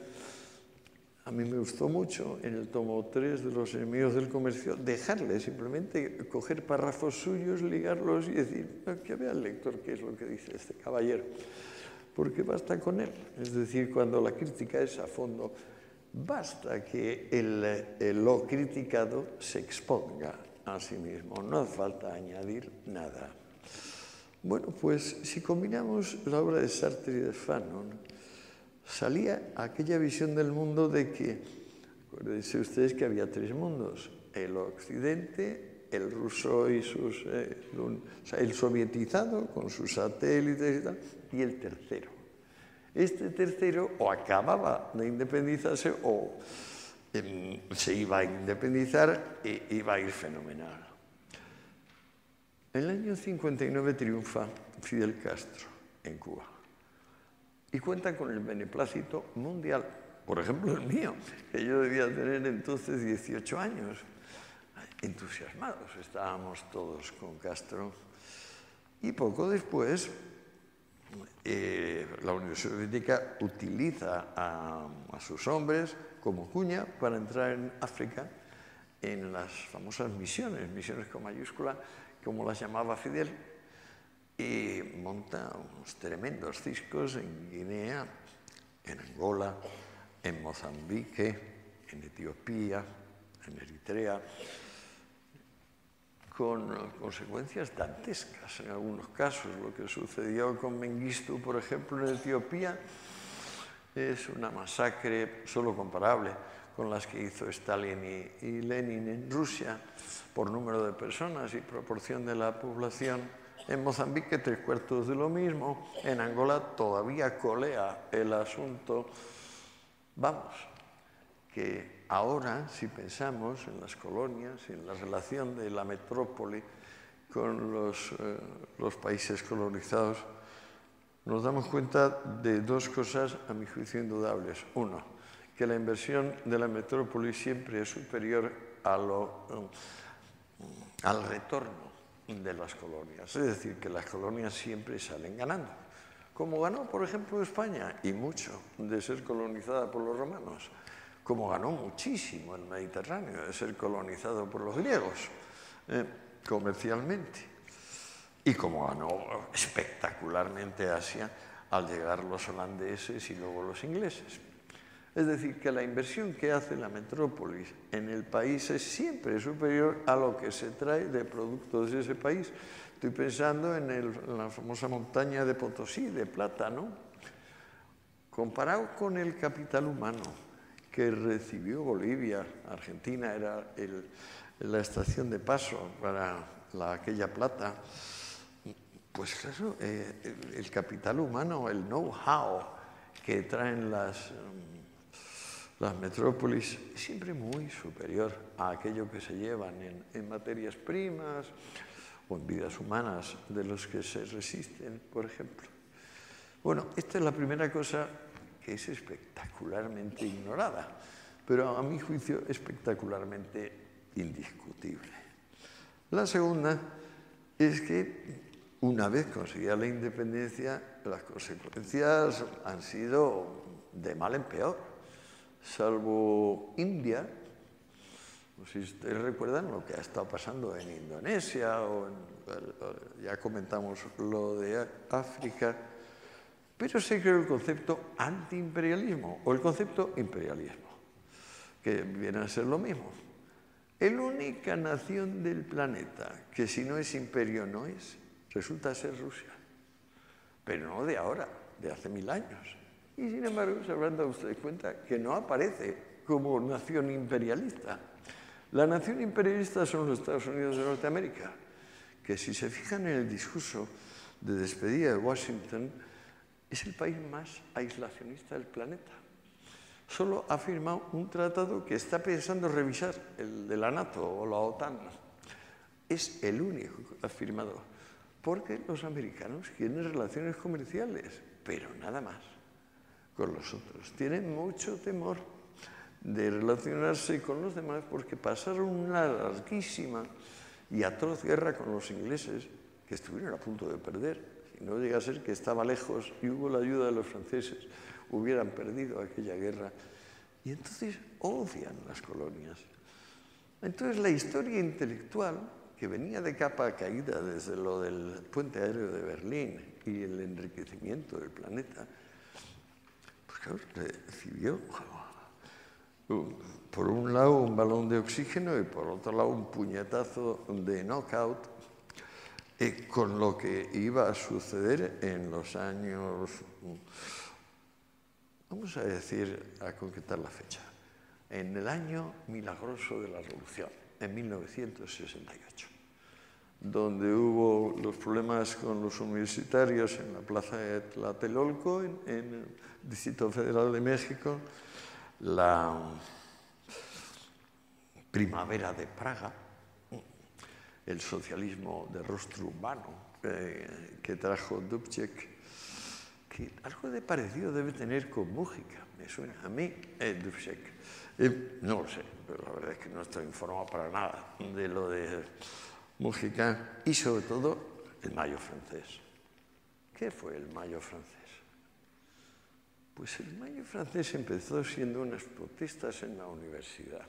a mí me gustó mucho, en el tomo 3 de Los Enemigos del Comercio, dejarle simplemente coger párrafos suyos, ligarlos y decir, que vea el lector qué es lo que dice este caballero, porque basta con él. Es decir, cuando la crítica es a fondo, basta que lo criticado se exponga a sí mismo, no hace falta añadir nada. Bueno, pues si combinamos la obra de Sartre y de Fanon, salía aquella visión del mundo de que, acuérdense ustedes que había 3 mundos, el occidente, el ruso y sus el sovietizado con sus satélites y tal, y el tercero. Este tercero o acababa de independizarse o se iba a independizar e iba a ir fenomenal. En el año 59 triunfa Fidel Castro en Cuba y cuenta con el beneplácito mundial, por ejemplo el mío, que yo debía tener entonces 18 años. Entusiasmados estábamos todos con Castro y poco después la Unión Soviética utiliza a sus hombres como cuña para entrar en África en las famosas misiones, misiones con mayúscula, como las llamaba Fidel, y monta unos tremendos ciscos en Guinea, en Angola, en Mozambique, en Etiopía, en Eritrea, con consecuencias dantescas en algunos casos. Lo que sucedió con Mengistu, por ejemplo, en Etiopía, es una masacre solo comparable con las que hizo Stalin y Lenin en Rusia, por número de personas y proporción de la población. En Mozambique, 3/4 de lo mismo. En Angola todavía colea el asunto. Vamos, que ahora, si pensamos en las colonias, en la relación de la metrópoli con los países colonizados, nos damos cuenta de dos cosas, a mi juicio, indudables. Uno, que la inversión de la metrópoli siempre es superior al retorno de las colonias. Es decir, que las colonias siempre salen ganando. Como ganó, por ejemplo, España, y mucho, de ser colonizada por los romanos. Como ganó muchísimo el Mediterráneo de ser colonizado por los griegos, comercialmente. Y como ganó espectacularmente Asia al llegar los holandeses y luego los ingleses. Es decir, que la inversión que hace la metrópolis en el país es siempre superior a lo que se trae de productos de ese país. Estoy pensando en la famosa montaña de Potosí, de plata, ¿no? Comparado con el capital humano que recibió Bolivia, Argentina era la estación de paso para aquella plata. Pues claro, el capital humano, el know-how que traen las metrópolis es siempre muy superior a aquello que se llevan en materias primas o en vidas humanas de los que se resisten, por ejemplo. Bueno, esta es la primera cosa que es espectacularmente ignorada, pero a mi juicio espectacularmente indiscutible. La segunda es que una vez conseguida la independencia, las consecuencias han sido de mal en peor, salvo India. Si ustedes recuerdan lo que ha estado pasando en Indonesia, ya comentamos lo de África, pero se creó el concepto antiimperialismo o el concepto imperialismo, que viene a ser lo mismo. Es la única nación del planeta que si no es imperio no es. Resulta ser Rusia, pero no de ahora, de hace 1000 años. Y sin embargo, se habrán dado ustedes cuenta que no aparece como nación imperialista. La nación imperialista son los Estados Unidos de Norteamérica, que si se fijan en el discurso de despedida de Washington, es el país más aislacionista del planeta. Solo ha firmado un tratado que está pensando revisar, el de la NATO o la OTAN. Es el único que ha firmado. Porque los americanos tienen relaciones comerciales, pero nada más con los otros. Tienen mucho temor de relacionarse con los demás porque pasaron una larguísima y atroz guerra con los ingleses, que estuvieron a punto de perder. Si no llega a ser que estaba lejos y hubo la ayuda de los franceses, hubieran perdido aquella guerra. Y entonces odian las colonias. Entonces la historia intelectual, que venía de capa caída desde lo del puente aéreo de Berlín y el enriquecimiento del planeta, pues claro, recibió por un lado un balón de oxígeno y por otro lado un puñetazo de knockout con lo que iba a suceder en los años, vamos a decir, a concretar la fecha, en el año milagroso de la Revolución, en 1968, donde hubo los problemas con los universitarios en la plaza de Tlatelolco, en el Distrito Federal de México, la Primavera de Praga, el socialismo de rostro humano que trajo Dubček, que algo de parecido debe tener con Mújica, me suena a mí, Dubček. No lo sé, pero la verdad es que no estoy informado para nada de lo de Mújica y sobre todo el Mayo Francés. ¿Qué fue el Mayo Francés? Pues el Mayo Francés empezó siendo unas protestas en la universidad.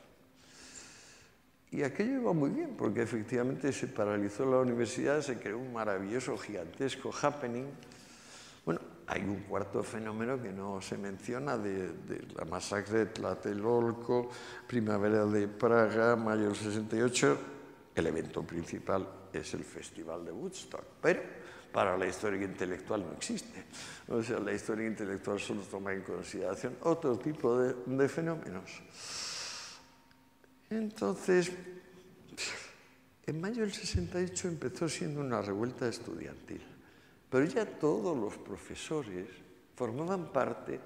Y aquello iba muy bien porque efectivamente se paralizó la universidad, se creó un maravilloso, gigantesco happening Bueno, hay un cuarto fenómeno que no se menciona de la masacre de Tlatelolco, Primavera de Praga, mayo del 68. El evento principal es el Festival de Woodstock, pero para la historia intelectual no existe. O sea, la historia intelectual solo toma en consideración otro tipo de fenómenos. Entonces, en mayo del 68 empezó siendo una revuelta estudiantil, pero ya todos los profesores formaban parte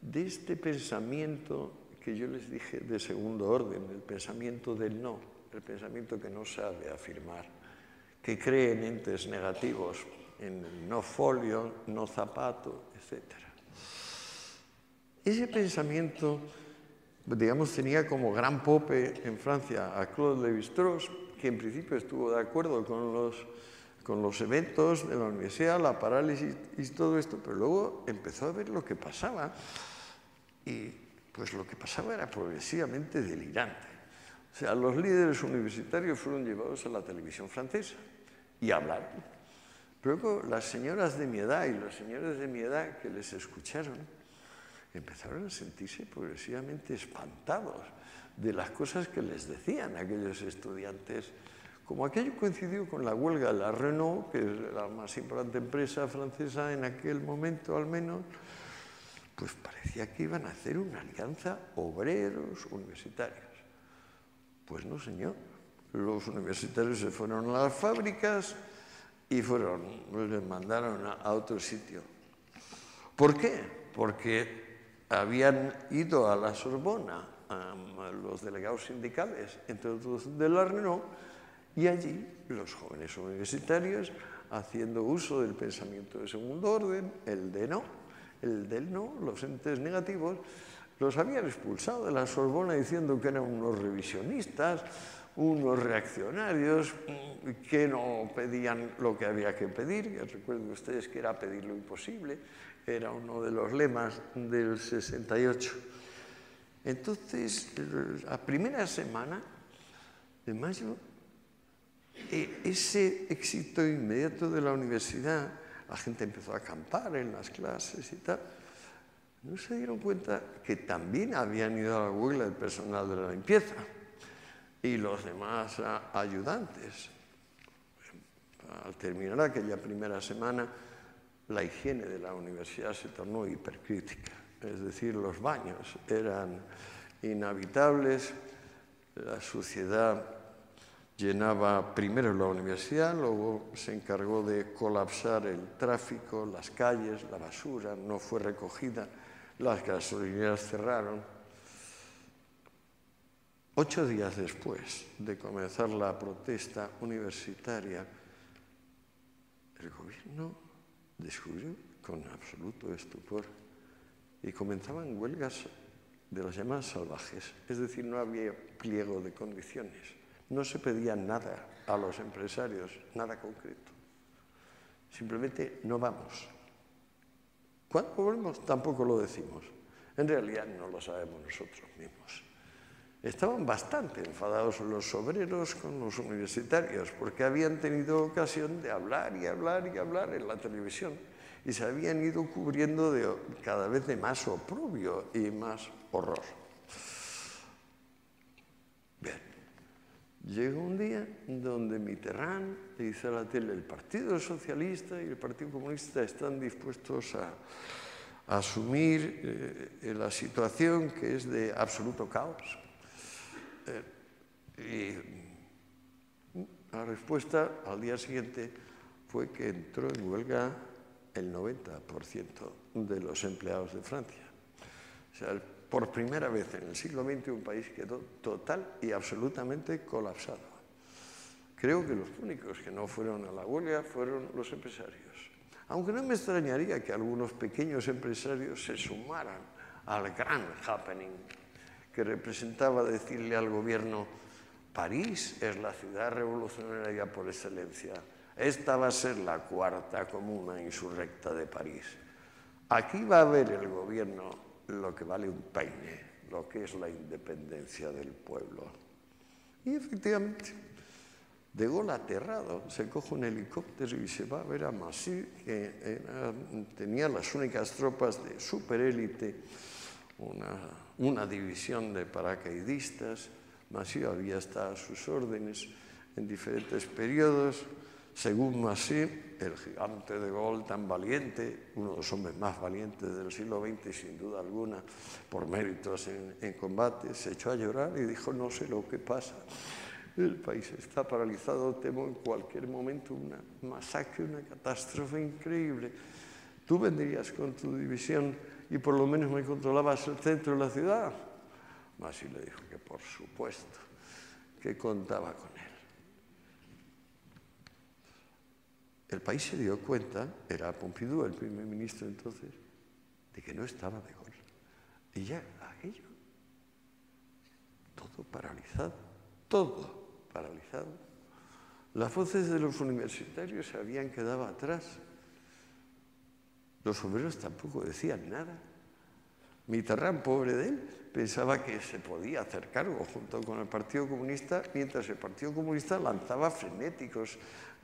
de este pensamiento que yo les dije de segundo orden, el pensamiento del no, el pensamiento que no sabe afirmar, que cree en entes negativos, en el no folio, no zapato, etc. Ese pensamiento, digamos, tenía como gran pope en Francia a Claude Lévi-Strauss, que en principio estuvo de acuerdo con los eventos de la universidad, la parálisis y todo esto, pero luego empezó a ver lo que pasaba, y pues lo que pasaba era progresivamente delirante. O sea, los líderes universitarios fueron llevados a la televisión francesa y hablaron. Luego las señoras de mi edad y los señores de mi edad que les escucharon empezaron a sentirse progresivamente espantados de las cosas que les decían aquellos estudiantes. Como aquello coincidió con la huelga de la Renault, que es la más importante empresa francesa en aquel momento al menos, pues parecía que iban a hacer una alianza obreros-universitarios. Pues no, señor. Los universitarios se fueron a las fábricas y les mandaron a otro sitio. ¿Por qué? Porque habían ido a la Sorbona, a los delegados sindicales, entre otros de la Renault, y allí los jóvenes universitarios, haciendo uso del pensamiento de segundo orden, el del no, los entes negativos, los habían expulsado de la Sorbona diciendo que eran unos revisionistas, unos reaccionarios, que no pedían lo que había que pedir. Recuerden ustedes que era pedir lo imposible, era uno de los lemas del 68. Entonces, la primera semana de mayo, ese éxito inmediato de la universidad, la gente empezó a acampar en las clases y tal, no se dieron cuenta que también habían ido a la huelga el personal de la limpieza y los demás ayudantes. Al terminar aquella primera semana, la higiene de la universidad se tornó hipercrítica, es decir, los baños eran inhabitables, la suciedad llenaba primero la universidad, luego se encargó de colapsar el tráfico, las calles, la basura no fue recogida, las gasolineras cerraron. 8 días después de comenzar la protesta universitaria, el gobierno descubrió con absoluto estupor y comenzaban huelgas de las llamadas salvajes, es decir, no había pliego de condiciones. No se pedía nada a los empresarios, nada concreto. Simplemente no vamos. ¿Cuándo volvemos? Tampoco lo decimos. En realidad no lo sabemos nosotros mismos. Estaban bastante enfadados los obreros con los universitarios porque habían tenido ocasión de hablar y hablar y hablar en la televisión y se habían ido cubriendo de cada vez de más oprobio y más horror. Bien. Llegó un día donde Mitterrand le dice a la tele: el Partido Socialista y el Partido Comunista están dispuestos a asumir la situación, que es de absoluto caos. Y la respuesta al día siguiente fue que entró en huelga el 90% de los empleados de Francia. O sea, por primera vez en el siglo XX un país quedó total y absolutamente colapsado. Creo que los únicos que no fueron a la huelga fueron los empresarios. Aunque no me extrañaría que algunos pequeños empresarios se sumaran al gran happening que representaba decirle al gobierno: París es la ciudad revolucionaria por excelencia. Esta va a ser la cuarta comuna insurrecta de París. Aquí va a haber el gobierno lo que vale un peine, lo que es la independencia del pueblo. Y efectivamente, De Gaulle, aterrado, se coge un helicóptero y se va a ver a Massy, que tenía las únicas tropas de superélite, una división de paracaidistas. Massy había estado a sus órdenes en diferentes periodos. Según Massy, el gigante de Gaulle, tan valiente, uno de los hombres más valientes del siglo XX, sin duda alguna, por méritos en combate, se echó a llorar y dijo: no sé lo que pasa. El país está paralizado, temo en cualquier momento una masacre, una catástrofe increíble. Tú vendrías con tu división y por lo menos me controlabas el centro de la ciudad. Massy le dijo que por supuesto, que contaba con él. El país se dio cuenta, era Pompidou el primer ministro entonces, de que no estaba De Gaulle. Y ya aquello, todo paralizado, todo paralizado. Las voces de los universitarios se habían quedado atrás. Los obreros tampoco decían nada. Mitterrand, pobre de él, pensaba que se podía hacer cargo junto con el Partido Comunista, mientras el Partido Comunista lanzaba frenéticos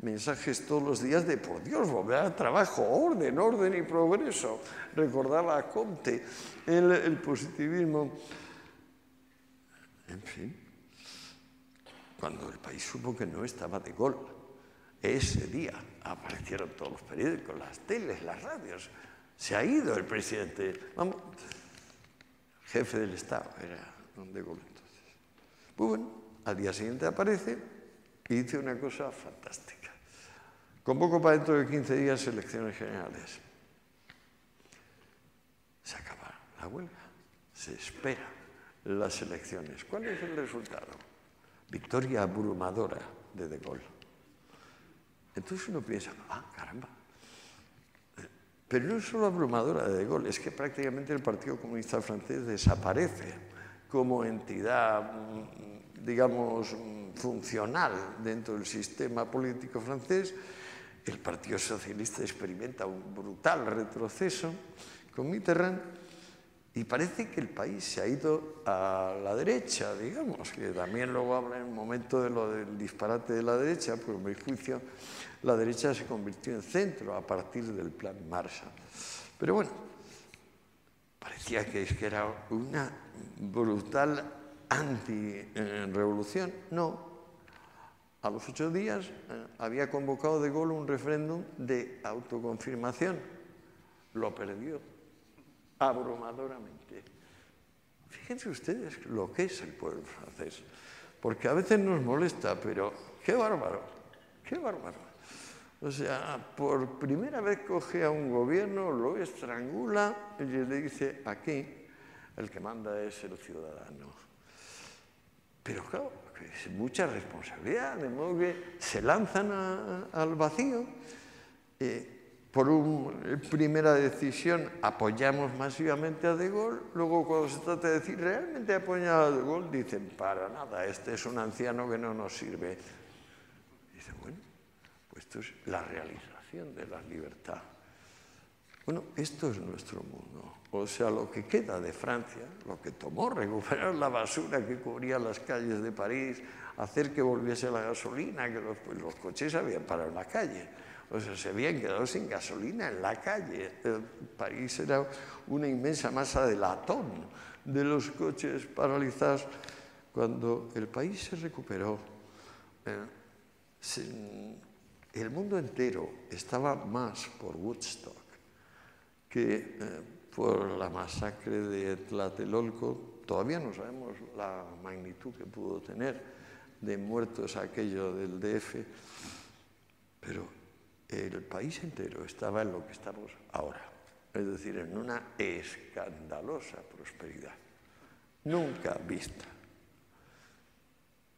mensajes todos los días de por Dios, volver al trabajo, orden, orden y progreso. Recordaba a Comte el positivismo. En fin, cuando el país supo que no estaba De Gaulle, ese día aparecieron todos los periódicos, las teles, las radios. Se ha ido el presidente. Vamos. Jefe del Estado era De Gaulle entonces. Pues bueno, al día siguiente aparece y dice una cosa fantástica. Convoco para dentro de 15 días elecciones generales. Se acaba la huelga, se espera las elecciones. ¿Cuál es el resultado? Victoria abrumadora de Gaulle. Entonces uno piensa, ah, caramba. Pero no es solo abrumadora de Gaulle, es que prácticamente el Partido Comunista Francés desaparece como entidad, digamos, funcional dentro del sistema político francés. El Partido Socialista experimenta un brutal retroceso con Mitterrand y parece que el país se ha ido a la derecha, digamos, que también luego habla en el momento de lo del disparate de la derecha, pues en mi juicio la derecha se convirtió en centro a partir del Plan Marshall. Pero bueno, parecía que era una brutal anti-revolución. No, a los 8 días había convocado De Gaulle un referéndum de autoconfirmación. Lo perdió abrumadoramente. Fíjense ustedes lo que es el pueblo francés, porque a veces nos molesta, pero qué bárbaro, qué bárbaro. O sea, por primera vez coge a un gobierno, lo estrangula y le dice, aquí el que manda es el ciudadano. Pero claro, es mucha responsabilidad, de modo que se lanzan al vacío. Por primera decisión apoyamos masivamente a De Gaulle, luego cuando se trata de decir realmente apoyar a De Gaulle, dicen, para nada, este es un anciano que no nos sirve. Dice, bueno. Esto es la realización de la libertad. Bueno, esto es nuestro mundo. O sea, lo que queda de Francia, lo que tomó recuperar la basura que cubría las calles de París, hacer que volviese la gasolina, que los coches habían parado en la calle. O sea, se habían quedado sin gasolina en la calle. París era una inmensa masa de latón de los coches paralizados. Cuando el país se recuperó, el mundo entero estaba más por Woodstock que por la masacre de Tlatelolco. Todavía no sabemos la magnitud que pudo tener de muertos aquello del DF, pero el país entero estaba en lo que estamos ahora, es decir, en una escandalosa prosperidad, nunca vista.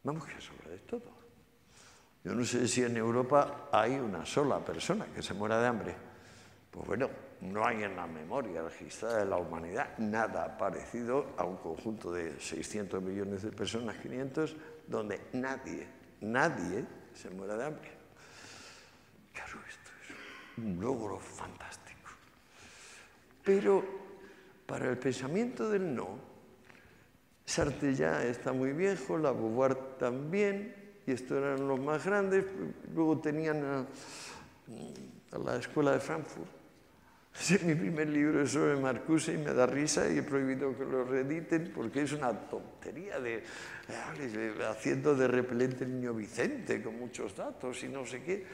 Vamos que sobre de todo. Yo no sé si en Europa hay una sola persona que se muera de hambre. Pues bueno, no hay en la memoria registrada de la humanidad nada parecido a un conjunto de 600 millones de personas, 500, donde nadie, nadie se muera de hambre. Claro, esto es un logro fantástico. Pero para el pensamiento del no, Sartre ya está muy viejo, la Beauvoir también, y estos eran los más grandes. Luego tenían a la escuela de Frankfurt. Ese es mi primer libro sobre Marcuse y me da risa y he prohibido que lo reediten porque es una tontería de haciendo de repelente el niño Vicente con muchos datos y no sé qué,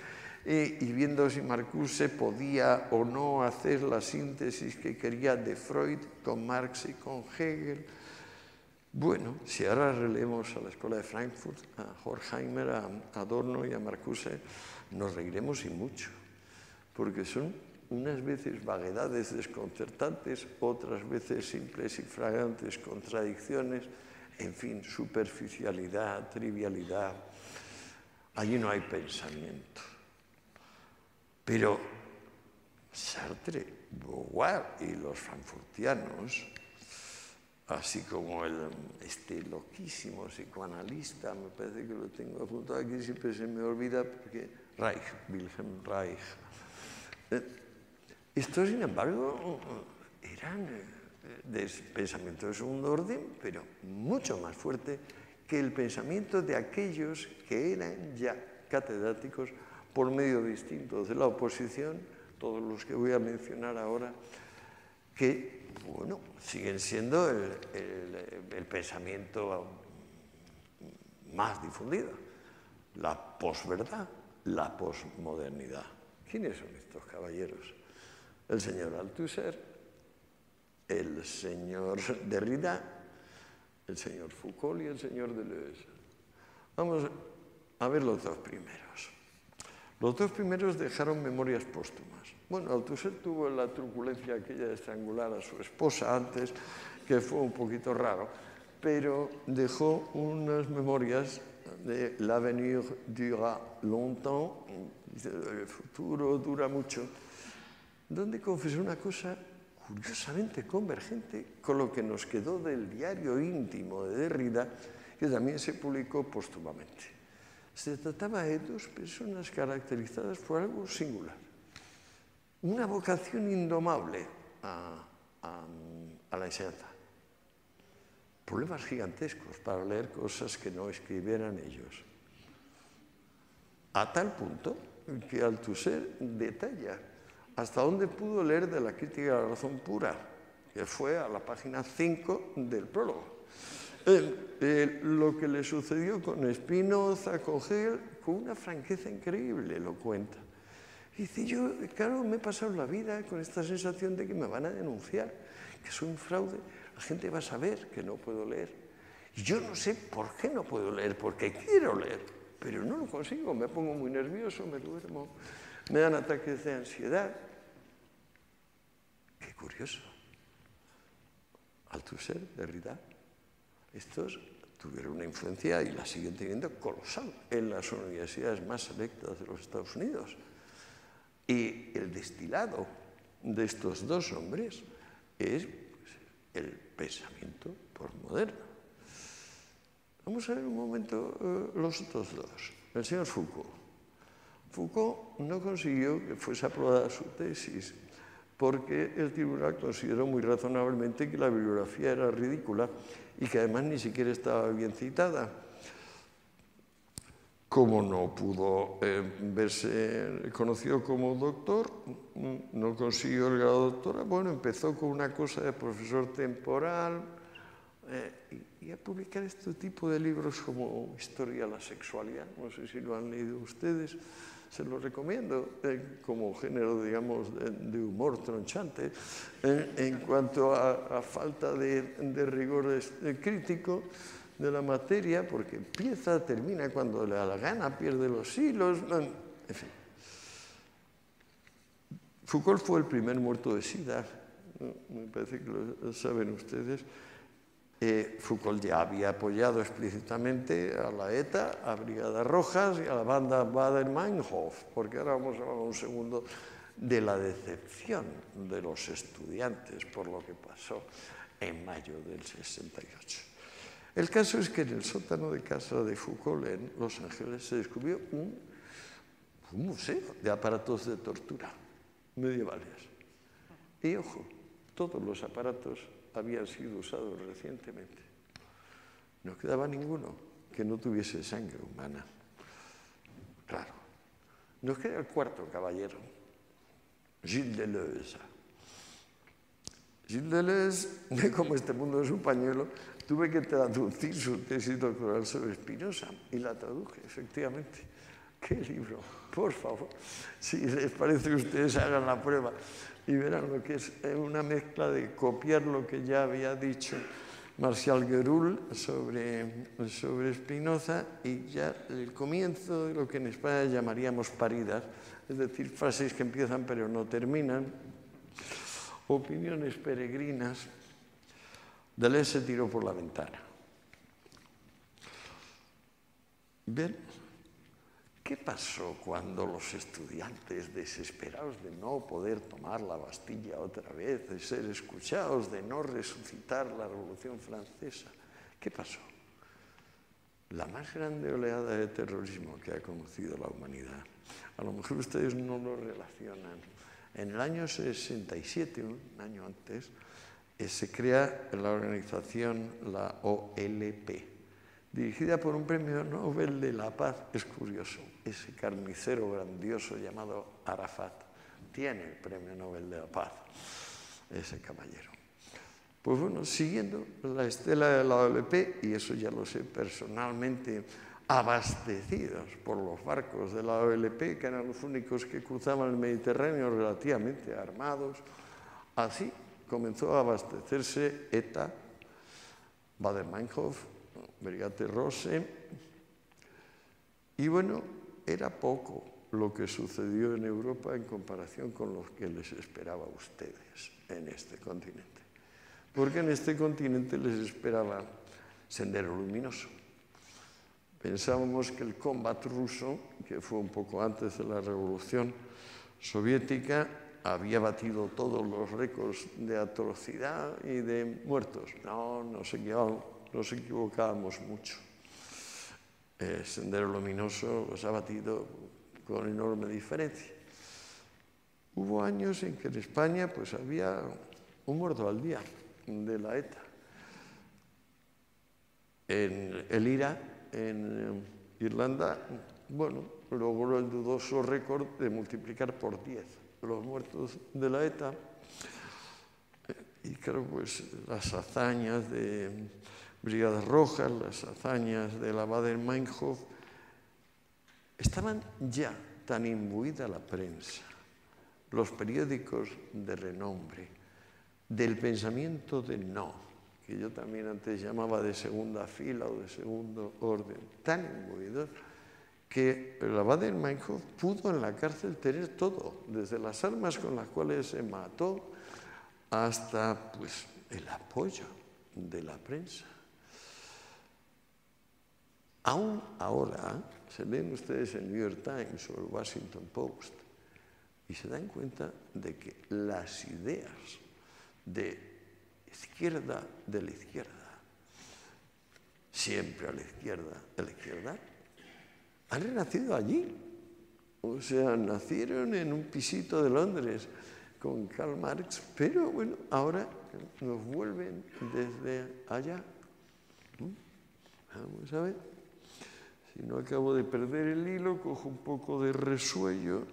y viendo si Marcuse podía o no hacer la síntesis que quería de Freud con Marx y con Hegel. Bueno, si ahora releemos a la escuela de Frankfurt, a Horkheimer, a Adorno y a Marcuse, nos reiremos y mucho, porque son unas veces vaguedades desconcertantes, otras veces simples y fragantes contradicciones, en fin, superficialidad, trivialidad. Allí no hay pensamiento. Pero Sartre, Beauvoir y los frankfurtianos, así como este loquísimo psicoanalista, me parece que lo tengo apuntado aquí, siempre se me olvida, porque Reich, Wilhelm Reich. Estos, sin embargo, eran de pensamiento de segundo orden, pero mucho más fuerte que el pensamiento de aquellos que eran ya catedráticos por medio distinto de la oposición, todos los que voy a mencionar ahora, que bueno, siguen siendo el pensamiento más difundido, la posverdad, la posmodernidad. ¿Quiénes son estos caballeros? El señor Althusser, el señor Derrida, el señor Foucault y el señor Deleuze. Vamos a ver los dos primeros. Los dos primeros dejaron memorias póstumas. Bueno, Althusser tuvo la truculencia aquella de estrangular a su esposa antes, que fue un poquito raro, pero dejó unas memorias de L'avenir dura longtemps, el futuro dura mucho, donde confesó una cosa curiosamente convergente con lo que nos quedó del diario íntimo de Derrida, que también se publicó póstumamente. Se trataba de dos personas caracterizadas por algo singular. Una vocación indomable a la enseñanza. Problemas gigantescos para leer cosas que no escribieran ellos. A tal punto que Althusser detalla hasta dónde pudo leer de la crítica de la razón pura, que fue a la página 5 del prólogo. Lo que le sucedió con Spinoza, con Hegel, con una franqueza increíble, lo cuenta. Y dice, yo, claro, me he pasado la vida con esta sensación de que me van a denunciar, que soy un fraude, la gente va a saber que no puedo leer. Y yo no sé por qué no puedo leer, porque quiero leer, pero no lo consigo, me pongo muy nervioso, me duermo, me dan ataques de ansiedad. Qué curioso. Althusser, Derrida. Estos tuvieron una influencia y la siguen teniendo colosal en las universidades más selectas de los Estados Unidos. Y el destilado de estos dos hombres es pues, el pensamiento posmoderno. Vamos a ver un momento los otros dos. El señor Foucault. Foucault no consiguió que fuese aprobada su tesis porque el tribunal consideró muy razonablemente que la bibliografía era ridícula y que además ni siquiera estaba bien citada. Como no pudo verse conocido como doctor, no consiguió el grado de doctora, bueno, empezó con una cosa de profesor temporal y a publicar este tipo de libros como Historia de la Sexualidad, no sé si lo han leído ustedes, se lo recomiendo como género, digamos, de humor tronchante en cuanto a falta de rigor crítico de la materia, porque empieza, termina cuando le da la gana, pierde los hilos, en fin. Foucault fue el primer muerto de SIDA, me parece que lo saben ustedes. Foucault ya había apoyado explícitamente a la ETA, a Brigadas Rojas y a la banda Baader-Meinhof, porque ahora vamos a hablar un segundo de la decepción de los estudiantes por lo que pasó en mayo del 68. El caso es que en el sótano de casa de Foucault en Los Ángeles se descubrió un museo de aparatos de tortura medievales. Y ojo, todos los aparatos habían sido usados recientemente. No quedaba ninguno que no tuviese sangre humana. Claro. Nos queda el cuarto caballero, Gilles Deleuze. Gilles Deleuze, como este mundo es un pañuelo, tuve que traducir su tesis doctoral sobre Espinosa y la traduje, efectivamente. ¡Qué libro! Por favor, si les parece, ustedes hagan la prueba y verán lo que es una mezcla de copiar lo que ya había dicho Marcial Guerrul sobre Spinoza y ya el comienzo de lo que en España llamaríamos paridas, es decir, frases que empiezan pero no terminan, opiniones peregrinas. Deleuze se tiró por la ventana. ¿Ven? ¿Qué pasó cuando los estudiantes, desesperados de no poder tomar la Bastilla otra vez, de ser escuchados, de no resucitar la Revolución Francesa? ¿Qué pasó? La más grande oleada de terrorismo que ha conocido la humanidad. A lo mejor ustedes no lo relacionan. En el año 67, un año antes, se crea la organización, la OLP. Dirigida por un premio Nobel de la Paz, es curioso, ese carnicero grandioso llamado Arafat tiene el premio Nobel de la Paz, ese caballero. Pues bueno, siguiendo la estela de la OLP, y eso ya lo sé personalmente, abastecidos por los barcos de la OLP, que eran los únicos que cruzaban el Mediterráneo relativamente armados, así comenzó a abastecerse ETA, Baader-Meinhof, Brigate Rose, y bueno, era poco lo que sucedió en Europa en comparación con lo que les esperaba a ustedes en este continente. Porque en este continente les esperaba Sendero Luminoso. Pensábamos que el combate ruso, que fue un poco antes de la Revolución Soviética, había batido todos los récords de atrocidad y de muertos. No, no se quedaba. Nos equivocábamos mucho. Sendero Luminoso los ha batido con enorme diferencia. Hubo años en que en España pues, había un muerto al día de la ETA. En el IRA, en Irlanda, bueno, logró el dudoso récord de multiplicar por 10 los muertos de la ETA. Y claro, pues las hazañas de Brigadas Rojas, las hazañas de la Baader-Meinhof, estaban ya tan imbuida la prensa, los periódicos de renombre, del pensamiento de no, que yo también antes llamaba de segunda fila o de segundo orden, tan imbuidos, que la Baader-Meinhof pudo en la cárcel tener todo, desde las armas con las cuales se mató hasta pues, el apoyo de la prensa. Aún ahora, se leen ustedes el New York Times o el Washington Post y se dan cuenta de que las ideas de la izquierda, siempre a la izquierda, han renacido allí. O sea, nacieron en un pisito de Londres con Karl Marx, pero bueno, ahora nos vuelven desde allá. Vamos a ver. Si no acabo de perder el hilo, cojo un poco de resuello.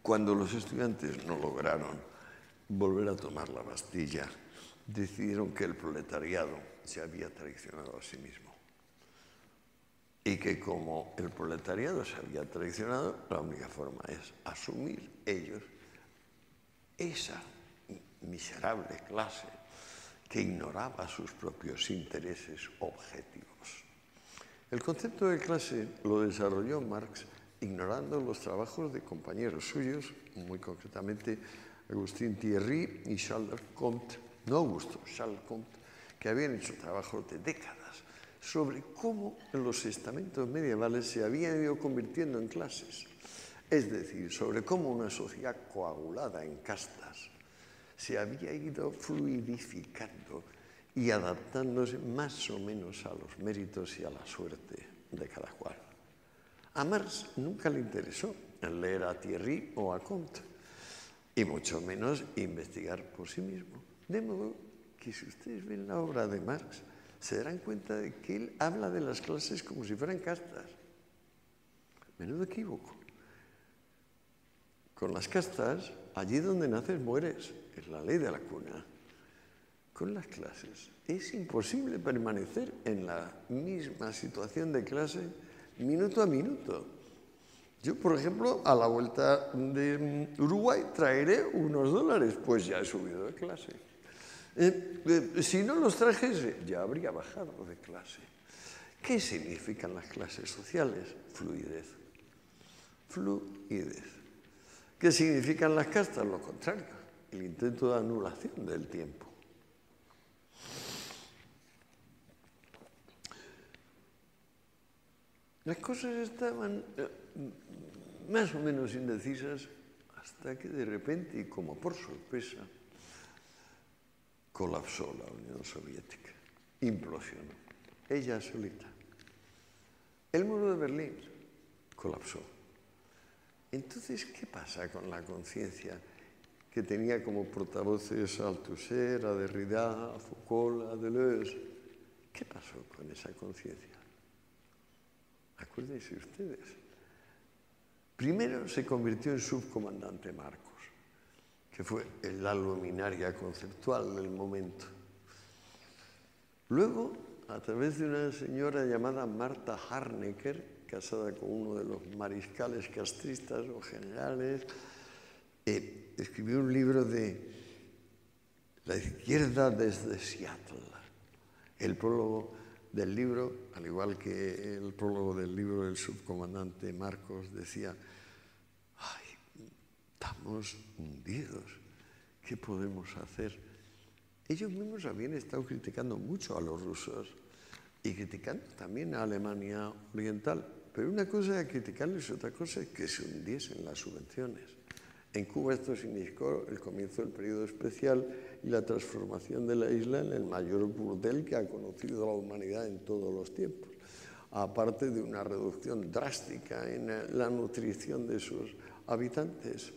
Cuando los estudiantes no lograron volver a tomar la Bastilla, decidieron que el proletariado se había traicionado a sí mismo. Y que como el proletariado se había traicionado, la única forma es asumir ellos esa miserable clase que ignoraba sus propios intereses objetivos. El concepto de clase lo desarrolló Marx ignorando los trabajos de compañeros suyos, muy concretamente Agustín Thierry y Charles Comte, no Augusto, Charles Comte, que habían hecho trabajos de décadas sobre cómo los estamentos medievales se habían ido convirtiendo en clases, es decir, sobre cómo una sociedad coagulada en castas se había ido fluidificando y adaptándose más o menos a los méritos y a la suerte de cada cual. A Marx nunca le interesó leer a Thierry o a Comte, y mucho menos investigar por sí mismo. De modo que si ustedes ven la obra de Marx, se darán cuenta de que él habla de las clases como si fueran castas. Menudo equívoco. Con las castas, allí donde naces mueres, es la ley de la cuna. Con las clases es imposible permanecer en la misma situación de clase minuto a minuto. Yo, por ejemplo, a la vuelta de Uruguay traeré unos $, pues ya he subido de clase. Si no los trajese, ya habría bajado de clase. ¿Qué significan las clases sociales? Fluidez. Fluidez. ¿Qué significan las castas? Lo contrario, el intento de anulación del tiempo. Las cosas estaban más o menos indecisas hasta que de repente, y como por sorpresa, colapsó la Unión Soviética, implosionó, ella solita. El muro de Berlín colapsó. Entonces, ¿qué pasa con la conciencia que tenía como portavoces a Althusser, a Derrida, a Foucault, a Deleuze? ¿Qué pasó con esa conciencia? Acuérdense ustedes. Primero se convirtió en subcomandante Marcos, que fue la luminaria conceptual del momento. Luego, a través de una señora llamada Marta Harnecker, casada con uno de los mariscales castristas o generales, escribió un libro de La izquierda desde Seattle. El prólogo del libro, al igual que el prólogo del libro del subcomandante Marcos, decía: ay, estamos hundidos, ¿qué podemos hacer? Ellos mismos habían estado criticando mucho a los rusos y criticando también a Alemania Oriental, pero una cosa era criticarles, otra cosa es que se hundiesen las subvenciones. En Cuba esto significó el comienzo del periodo especial y la transformación de la isla en el mayor burdel que ha conocido la humanidad en todos los tiempos, aparte de una reducción drástica en la nutrición de sus habitantes.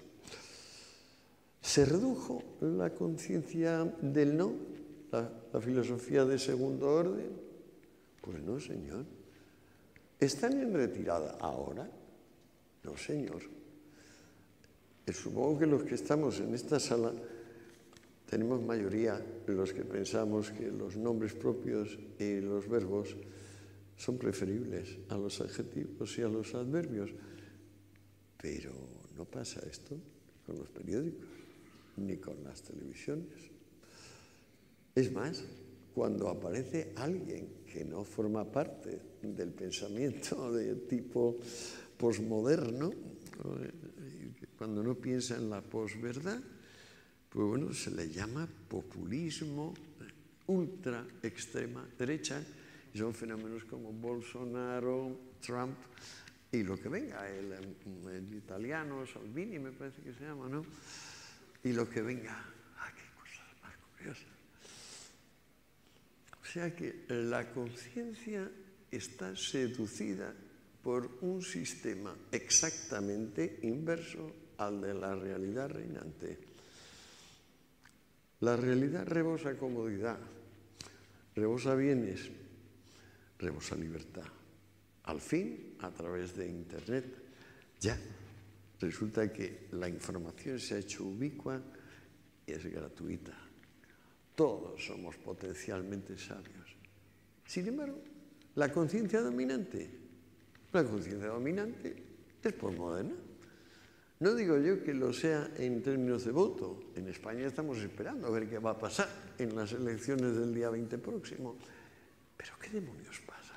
Se redujo la conciencia del no, la filosofía de segundo orden. Pues no, señor. ¿Están en retirada ahora? No, señor. Supongo que los que estamos en esta sala tenemos mayoría los que pensamos que los nombres propios y los verbos son preferibles a los adjetivos y a los adverbios. Pero no pasa esto con los periódicos ni con las televisiones. Es más, cuando aparece alguien que no forma parte del pensamiento de tipo posmoderno, cuando no piensa en la posverdad, pues bueno, se le llama populismo, ultra extrema derecha, y son fenómenos como Bolsonaro, Trump y lo que venga, el italiano, Salvini me parece que se llama, ¿no? Y lo que venga, ¡ah, qué cosas más curiosas! O sea que la conciencia está seducida por un sistema exactamente inverso al de la realidad reinante. La realidad rebosa comodidad, rebosa bienes, rebosa libertad. Al fin, a través de Internet, ya resulta que la información se ha hecho ubicua y es gratuita. Todos somos potencialmente sabios. Sin embargo, la conciencia dominante, la conciencia dominante es posmoderna. No digo yo que lo sea en términos de voto. En España estamos esperando a ver qué va a pasar en las elecciones del día 20 próximo. Pero ¿qué demonios pasa?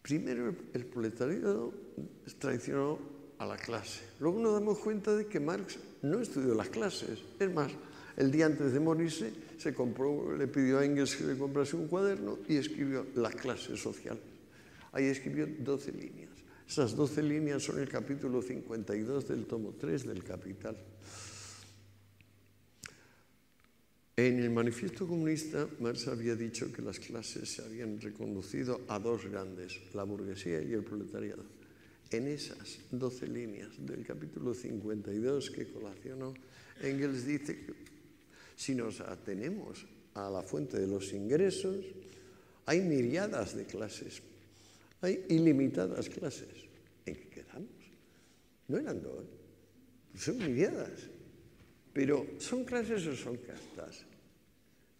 Primero el proletariado traicionó a la clase. Luego nos damos cuenta de que Marx no estudió las clases. Es más, el día antes de morirse le pidió a Engels que le comprase un cuaderno y escribió las clases sociales. Ahí escribió 12 líneas. Esas 12 líneas son el capítulo 52 del tomo 3 del Capital. En el manifiesto comunista, Marx había dicho que las clases se habían reconducido a dos grandes, la burguesía y el proletariado. En esas 12 líneas del capítulo 52 que colacionó, Engels dice que si nos atenemos a la fuente de los ingresos, hay miriadas de clases, hay ilimitadas clases. ¿En qué quedamos? No eran dos, son miriadas. Pero ¿son clases o son castas?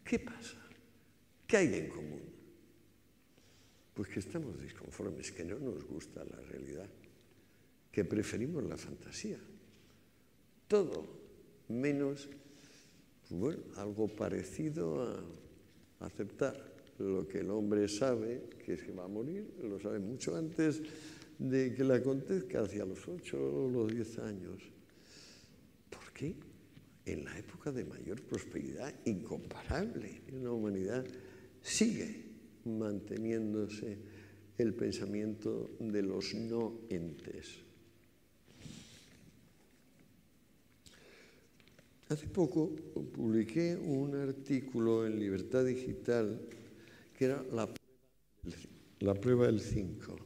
¿Qué pasa? ¿Qué hay en común? Pues que estamos disconformes, que no nos gusta la realidad, que preferimos la fantasía. Todo menos, pues bueno, algo parecido a aceptar lo que el hombre sabe, que es que va a morir, lo sabe mucho antes de que le acontezca, hacia los 8 o los 10 años. ¿Por qué? En la época de mayor prosperidad incomparable en la humanidad sigue manteniéndose el pensamiento de los no entes. Hace poco publiqué un artículo en Libertad Digital que era la prueba del 5.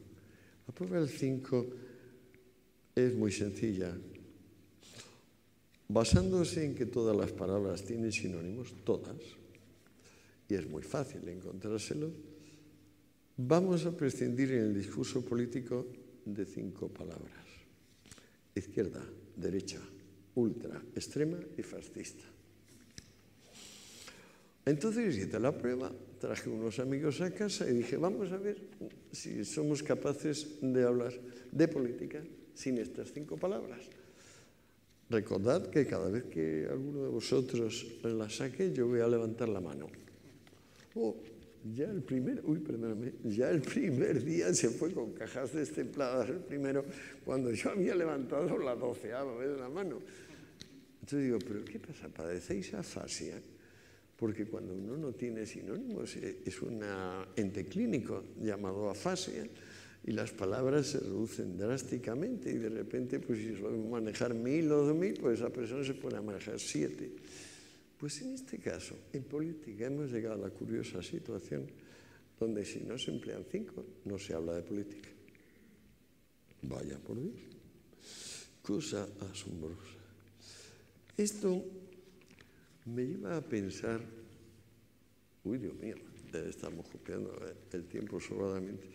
La prueba del 5 es muy sencilla. Basándose en que todas las palabras tienen sinónimos, todas, y es muy fácil encontrárselos, vamos a prescindir en el discurso político de 5 palabras. Izquierda, derecha, ultra, extrema y fascista. Entonces hice la prueba, traje unos amigos a casa y dije, vamos a ver si somos capaces de hablar de política sin estas 5 palabras. Recordad que cada vez que alguno de vosotros la saque, yo voy a levantar la mano. Oh, ya el primer día se fue con cajas destempladas el primero, cuando yo había levantado la 12ª vez la mano. Entonces digo, ¿pero qué pasa? ¿Padecéis afasia? Porque cuando uno no tiene sinónimos, es un ente clínico llamado afasia, y las palabras se reducen drásticamente y de repente, pues si solemos manejar 1000 o 2000, pues esa persona se pone a manejar 7. Pues en este caso, en política, hemos llegado a la curiosa situación donde si no se emplean 5, no se habla de política. Vaya por Dios. Cosa asombrosa. Esto me lleva a pensar, uy, Dios mío, estamos copiando el tiempo sobradamente.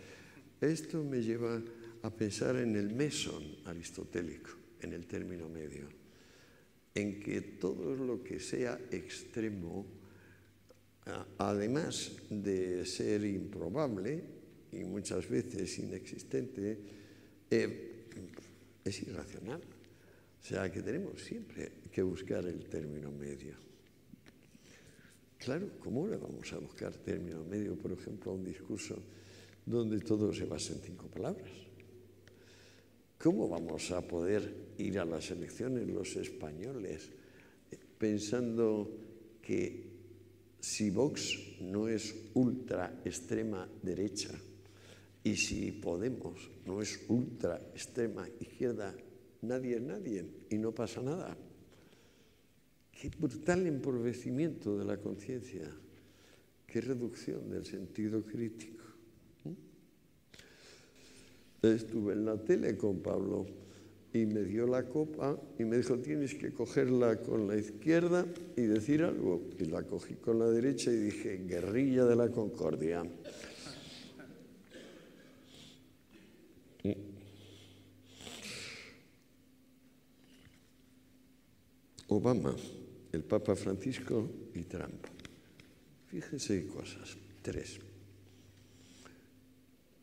Esto me lleva a pensar en el mesón aristotélico, en el término medio, en que todo lo que sea extremo, además de ser improbable y muchas veces inexistente, es irracional. O sea, que tenemos siempre que buscar el término medio. Claro, ¿cómo le vamos a buscar término medio, por ejemplo, a un discurso donde todo se basa en 5 palabras? ¿Cómo vamos a poder ir a las elecciones los españoles pensando que si Vox no es ultra extrema derecha y si Podemos no es ultra extrema izquierda, nadie es nadie y no pasa nada? Qué brutal empobrecimiento de la conciencia, qué reducción del sentido crítico. Estuve en la tele con Pablo y me dio la copa y me dijo, tienes que cogerla con la izquierda y decir algo. Y la cogí con la derecha y dije, guerrilla de la Concordia. Obama, el Papa Francisco y Trump. Fíjense qué cosas. 3.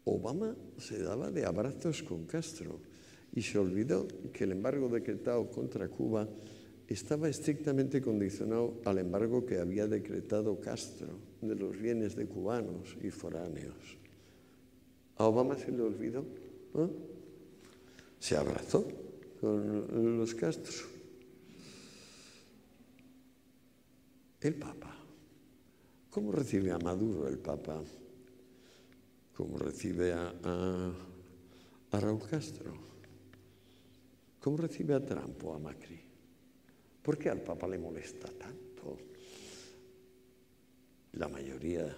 Obama se daba de abrazos con Castro y se olvidó que el embargo decretado contra Cuba estaba estrictamente condicionado al embargo que había decretado Castro de los bienes de cubanos y foráneos. A Obama se le olvidó, ¿no? Se abrazó con los Castro. El Papa. ¿Cómo recibe a Maduro el Papa? ¿Cómo recibe a Raúl Castro? ¿Cómo recibe a Trump o a Macri? ¿Por qué al Papa le molesta tanto? La mayoría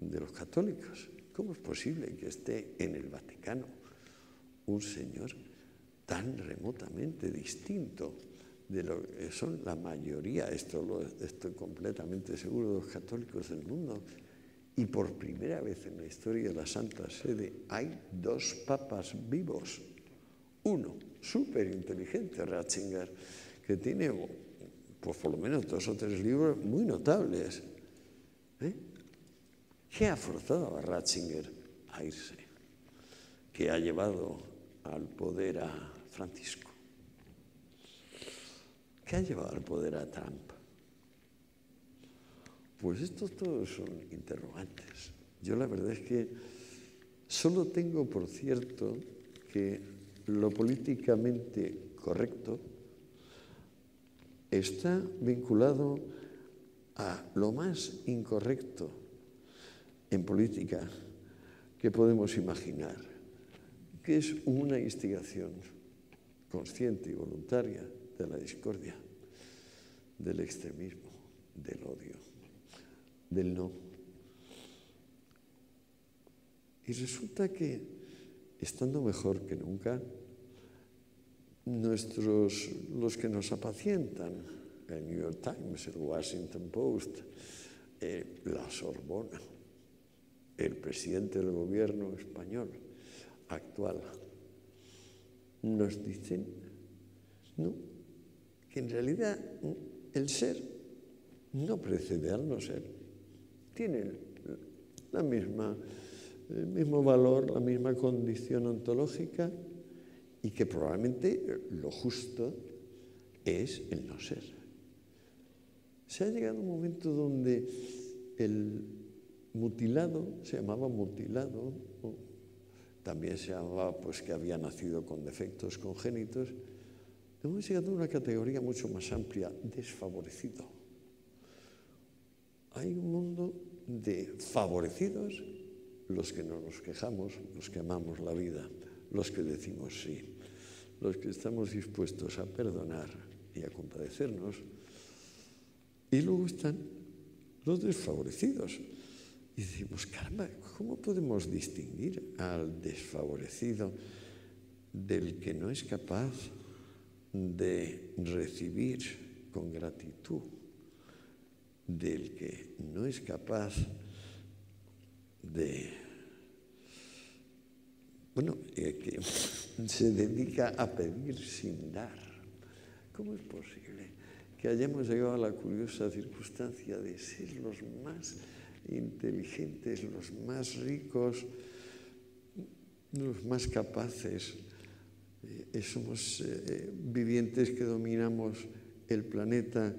de los católicos. ¿Cómo es posible que esté en el Vaticano un señor tan remotamente distinto de lo que son la mayoría, estoy completamente seguro, de los católicos del mundo. Y por primera vez en la historia de la Santa Sede hay dos papas vivos. Uno, súper inteligente, Ratzinger, que tiene, pues por lo menos 2 o 3 libros muy notables. ¿Qué ha forzado a Ratzinger a irse? ¿Qué ha llevado al poder a Francisco? ¿Qué ha llevado al poder a Trump? Pues estos todos son interrogantes. Yo la verdad es que solo tengo, por cierto, que lo políticamente correcto está vinculado a lo más incorrecto en política que podemos imaginar, que es una instigación consciente y voluntaria de la discordia, del extremismo, del odio, del no. Y resulta que, estando mejor que nunca, los que nos apacientan, el New York Times, el Washington Post, la Sorbona, el presidente del gobierno español actual, nos dicen no, que en realidad el ser no precede al no ser. Tienen el mismo valor, la misma condición ontológica, y que probablemente lo justo es el no ser. Se ha llegado a un momento donde el mutilado se llamaba mutilado, ¿no? También se llamaba, pues, que había nacido con defectos congénitos. Hemos llegado a una categoría mucho más amplia: desfavorecido. Hay un mundo de favorecidos, los que no nos quejamos, los que amamos la vida, los que decimos sí, los que estamos dispuestos a perdonar y a compadecernos, y luego están los desfavorecidos. Y decimos, caramba, ¿cómo podemos distinguir al desfavorecido del que no es capaz de recibir con gratitud, del que no es capaz de... Bueno, que se dedica a pedir sin dar? ¿Cómo es posible que hayamos llegado a la curiosa circunstancia de ser los más inteligentes, los más ricos, los más capaces? Somos vivientes que dominamos el planeta.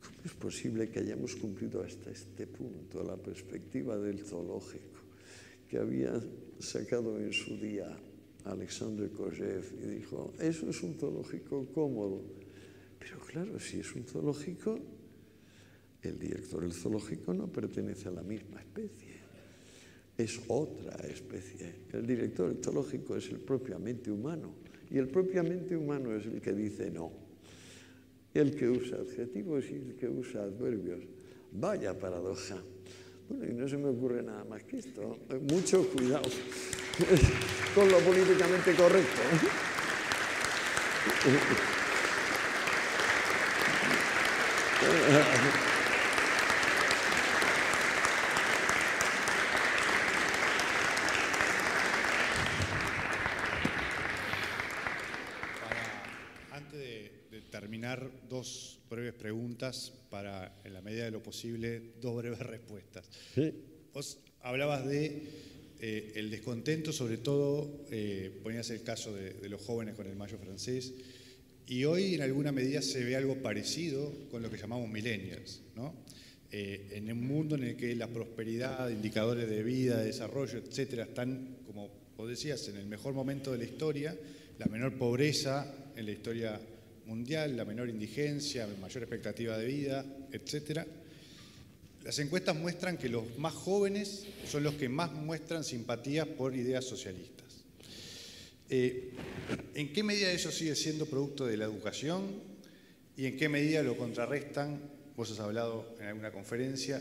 ¿Cómo es posible que hayamos cumplido hasta este punto la perspectiva del zoológico que había sacado en su día Alexandre Kojève y dijo, eso es un zoológico cómodo? Pero claro, si es un zoológico, el director del zoológico no pertenece a la misma especie, es otra especie. El director del zoológico es el propiamente humano, y el propiamente humano es el que dice no, el que usa adjetivos y el que usa adverbios. Vaya paradoja. Bueno, y no se me ocurre nada más que esto. Mucho cuidado con lo políticamente correcto. Antes de terminar, dos breves preguntas para, en la medida de lo posible, dos breves respuestas. Sí. Vos hablabas de el descontento, sobre todo, ponías el caso de los jóvenes con el Mayo Francés, y hoy en alguna medida se ve algo parecido con lo que llamamos millennials, ¿no? En un mundo en el que la prosperidad, indicadores de vida, de desarrollo, etcétera, están, como vos decías, en el mejor momento de la historia, la menor pobreza en la historia mundial, la menor indigencia, mayor expectativa de vida, etcétera. Las encuestas muestran que los más jóvenes son los que más muestran simpatía por ideas socialistas. ¿En qué medida eso sigue siendo producto de la educación y en qué medida lo contrarrestan? Vos has hablado en alguna conferencia,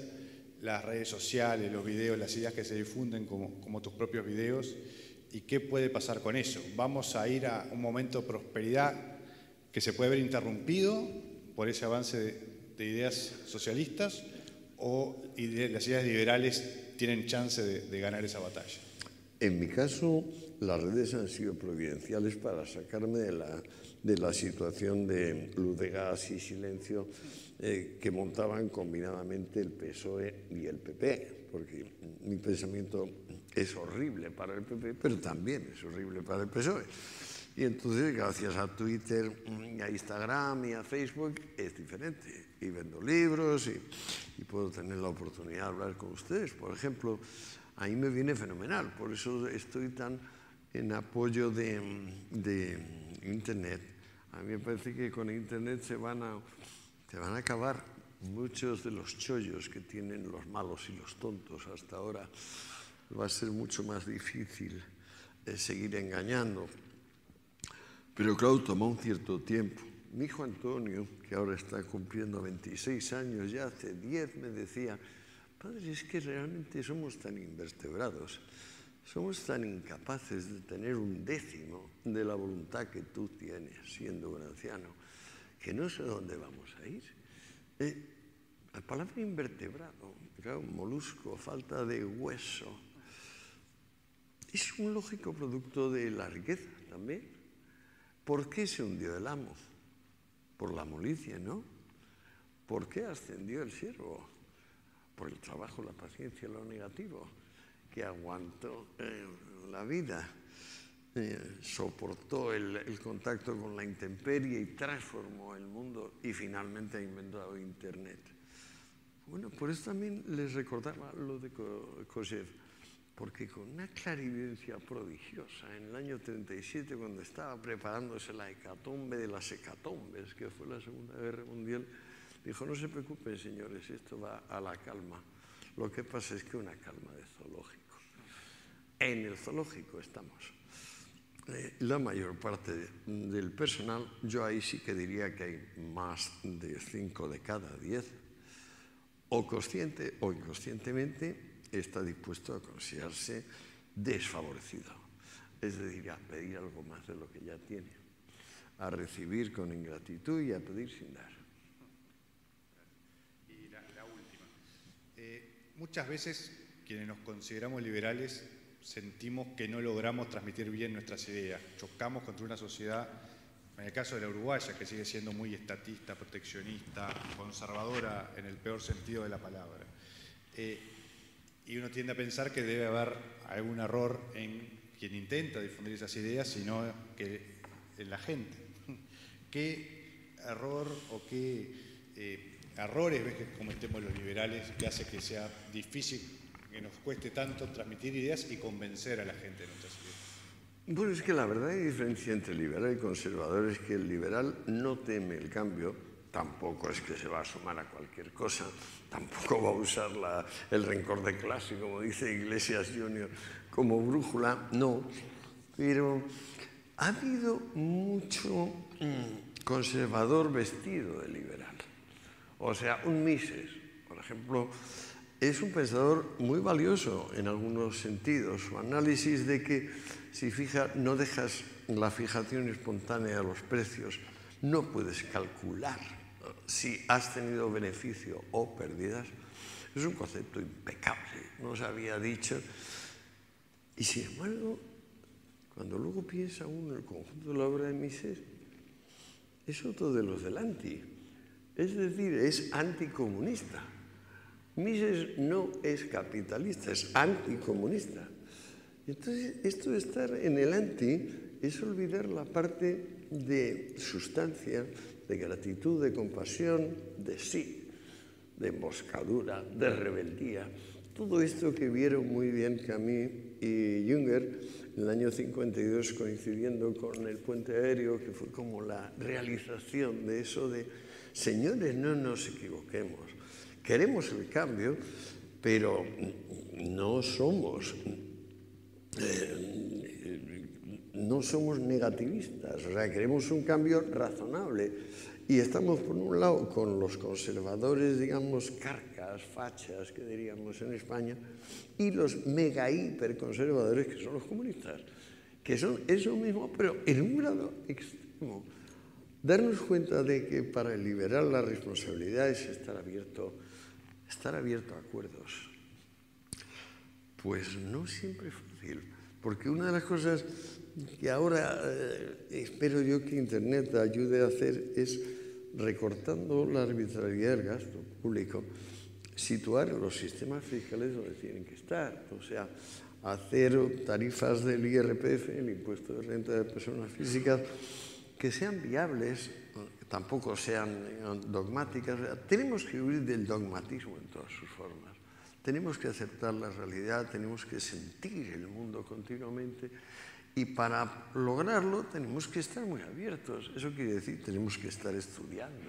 las redes sociales, los videos, las ideas que se difunden como tus propios videos, y qué puede pasar con eso. ¿Vamos a ir a un momento de prosperidad que se puede haber interrumpido por ese avance de ideas socialistas, o las ideas liberales tienen chance de ganar esa batalla? En mi caso, las redes han sido providenciales para sacarme de la situación de luz de gas y silencio que montaban combinadamente el PSOE y el PP, porque mi pensamiento es horrible para el PP, pero también es horrible para el PSOE. Y entonces, gracias a Twitter, a Instagram y a Facebook, es diferente. Y vendo libros y puedo tener la oportunidad de hablar con ustedes. Por ejemplo, a mí me viene fenomenal, por eso estoy tan en apoyo de Internet. A mí me parece que con Internet se van a acabar muchos de los chollos que tienen los malos y los tontos hasta ahora. Va a ser mucho más difícil seguir engañando. Pero claro, tomó un cierto tiempo. Mi hijo Antonio, que ahora está cumpliendo 26 años, ya hace 10 me decía: padre, es que realmente somos tan invertebrados, somos tan incapaces de tener un décimo de la voluntad que tú tienes siendo un anciano, que no sé dónde vamos a ir. La palabra invertebrado, claro, molusco, falta de hueso, es un lógico producto de la riqueza también. ¿Por qué se hundió el amo? Por la molicie, ¿no? ¿Por qué ascendió el siervo? Por el trabajo, la paciencia, lo negativo, que aguantó la vida, soportó el contacto con la intemperie y transformó el mundo, y finalmente ha inventado Internet. Bueno, por eso también les recordaba lo de Kojève, porque con una clarividencia prodigiosa, en el año 37, cuando estaba preparándose la hecatombe de las hecatombes, que fue la Segunda Guerra Mundial, dijo: no se preocupen, señores, esto va a la calma. Lo que pasa es que una calma de zoológico. En el zoológico estamos. La mayor parte del personal, yo ahí sí que diría que hay más de 5 de cada 10, o consciente o inconscientemente, está dispuesto a considerarse desfavorecido, es decir, a pedir algo más de lo que ya tiene, a recibir con ingratitud y a pedir sin dar. Y la última. Muchas veces quienes nos consideramos liberales sentimos que no logramos transmitir bien nuestras ideas, chocamos contra una sociedad, en el caso de la uruguaya, que sigue siendo muy estatista, proteccionista, conservadora en el peor sentido de la palabra. Y uno tiende a pensar que debe haber algún error en quien intenta difundir esas ideas, sino que en la gente. ¿Qué error o qué errores ves que cometemos los liberales que hace que sea difícil, que nos cueste tanto transmitir ideas y convencer a la gente de nuestras ideas? Bueno, es que la verdadera diferencia entre liberal y conservador es que el liberal no teme el cambio, tampoco es que se va a sumar a cualquier cosa, tampoco va a usar el rencor de clase, como dice Iglesias Junior, como brújula, no. Pero ha habido mucho conservador vestido de liberal. O sea, un Mises, por ejemplo, es un pensador muy valioso en algunos sentidos. Su análisis de que si no dejas la fijación espontánea de los precios, no puedes calcular si has tenido beneficio o pérdidas, es un concepto impecable, no se había dicho. Y sin embargo, cuando luego piensa uno el conjunto de la obra de Mises, es otro de los del anti, es decir, es anticomunista. Mises no es capitalista, es anticomunista. Entonces, esto de estar en el anti es olvidar la parte de sustancia, de gratitud, de compasión, de sí, de emboscadura, de rebeldía. Todo esto que vieron muy bien Camus y Junger en el año 52, coincidiendo con el puente aéreo, que fue como la realización de eso de: señores, no nos equivoquemos, queremos el cambio, pero no somos... no somos negativistas, o sea, queremos un cambio razonable. Y estamos, por un lado, con los conservadores, digamos, carcas, fachas, que diríamos en España, y los mega hiperconservadores, que son los comunistas, que son eso mismo, pero en un grado extremo. darnos cuenta de que para liberar las responsabilidades estar abierto a acuerdos. Pues no siempre es fácil, porque una de las cosas que ahora espero yo que Internet ayude a hacer es, recortando la arbitrariedad del gasto público, situar los sistemas fiscales donde tienen que estar, o sea, hacer tarifas del IRPF, el impuesto de renta de personas físicas, que sean viables, tampoco sean dogmáticas. Tenemos que huir del dogmatismo en todas sus formas. Tenemos que aceptar la realidad, tenemos que sentir el mundo continuamente y para lograrlo tenemos que estar muy abiertos. Eso quiere decir, tenemos que estar estudiando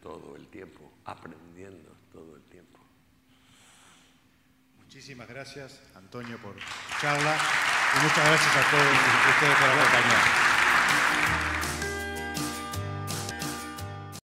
todo el tiempo, aprendiendo todo el tiempo. Muchísimas gracias, Antonio, por tu charla y muchas gracias a todos ustedes por acompañarnos.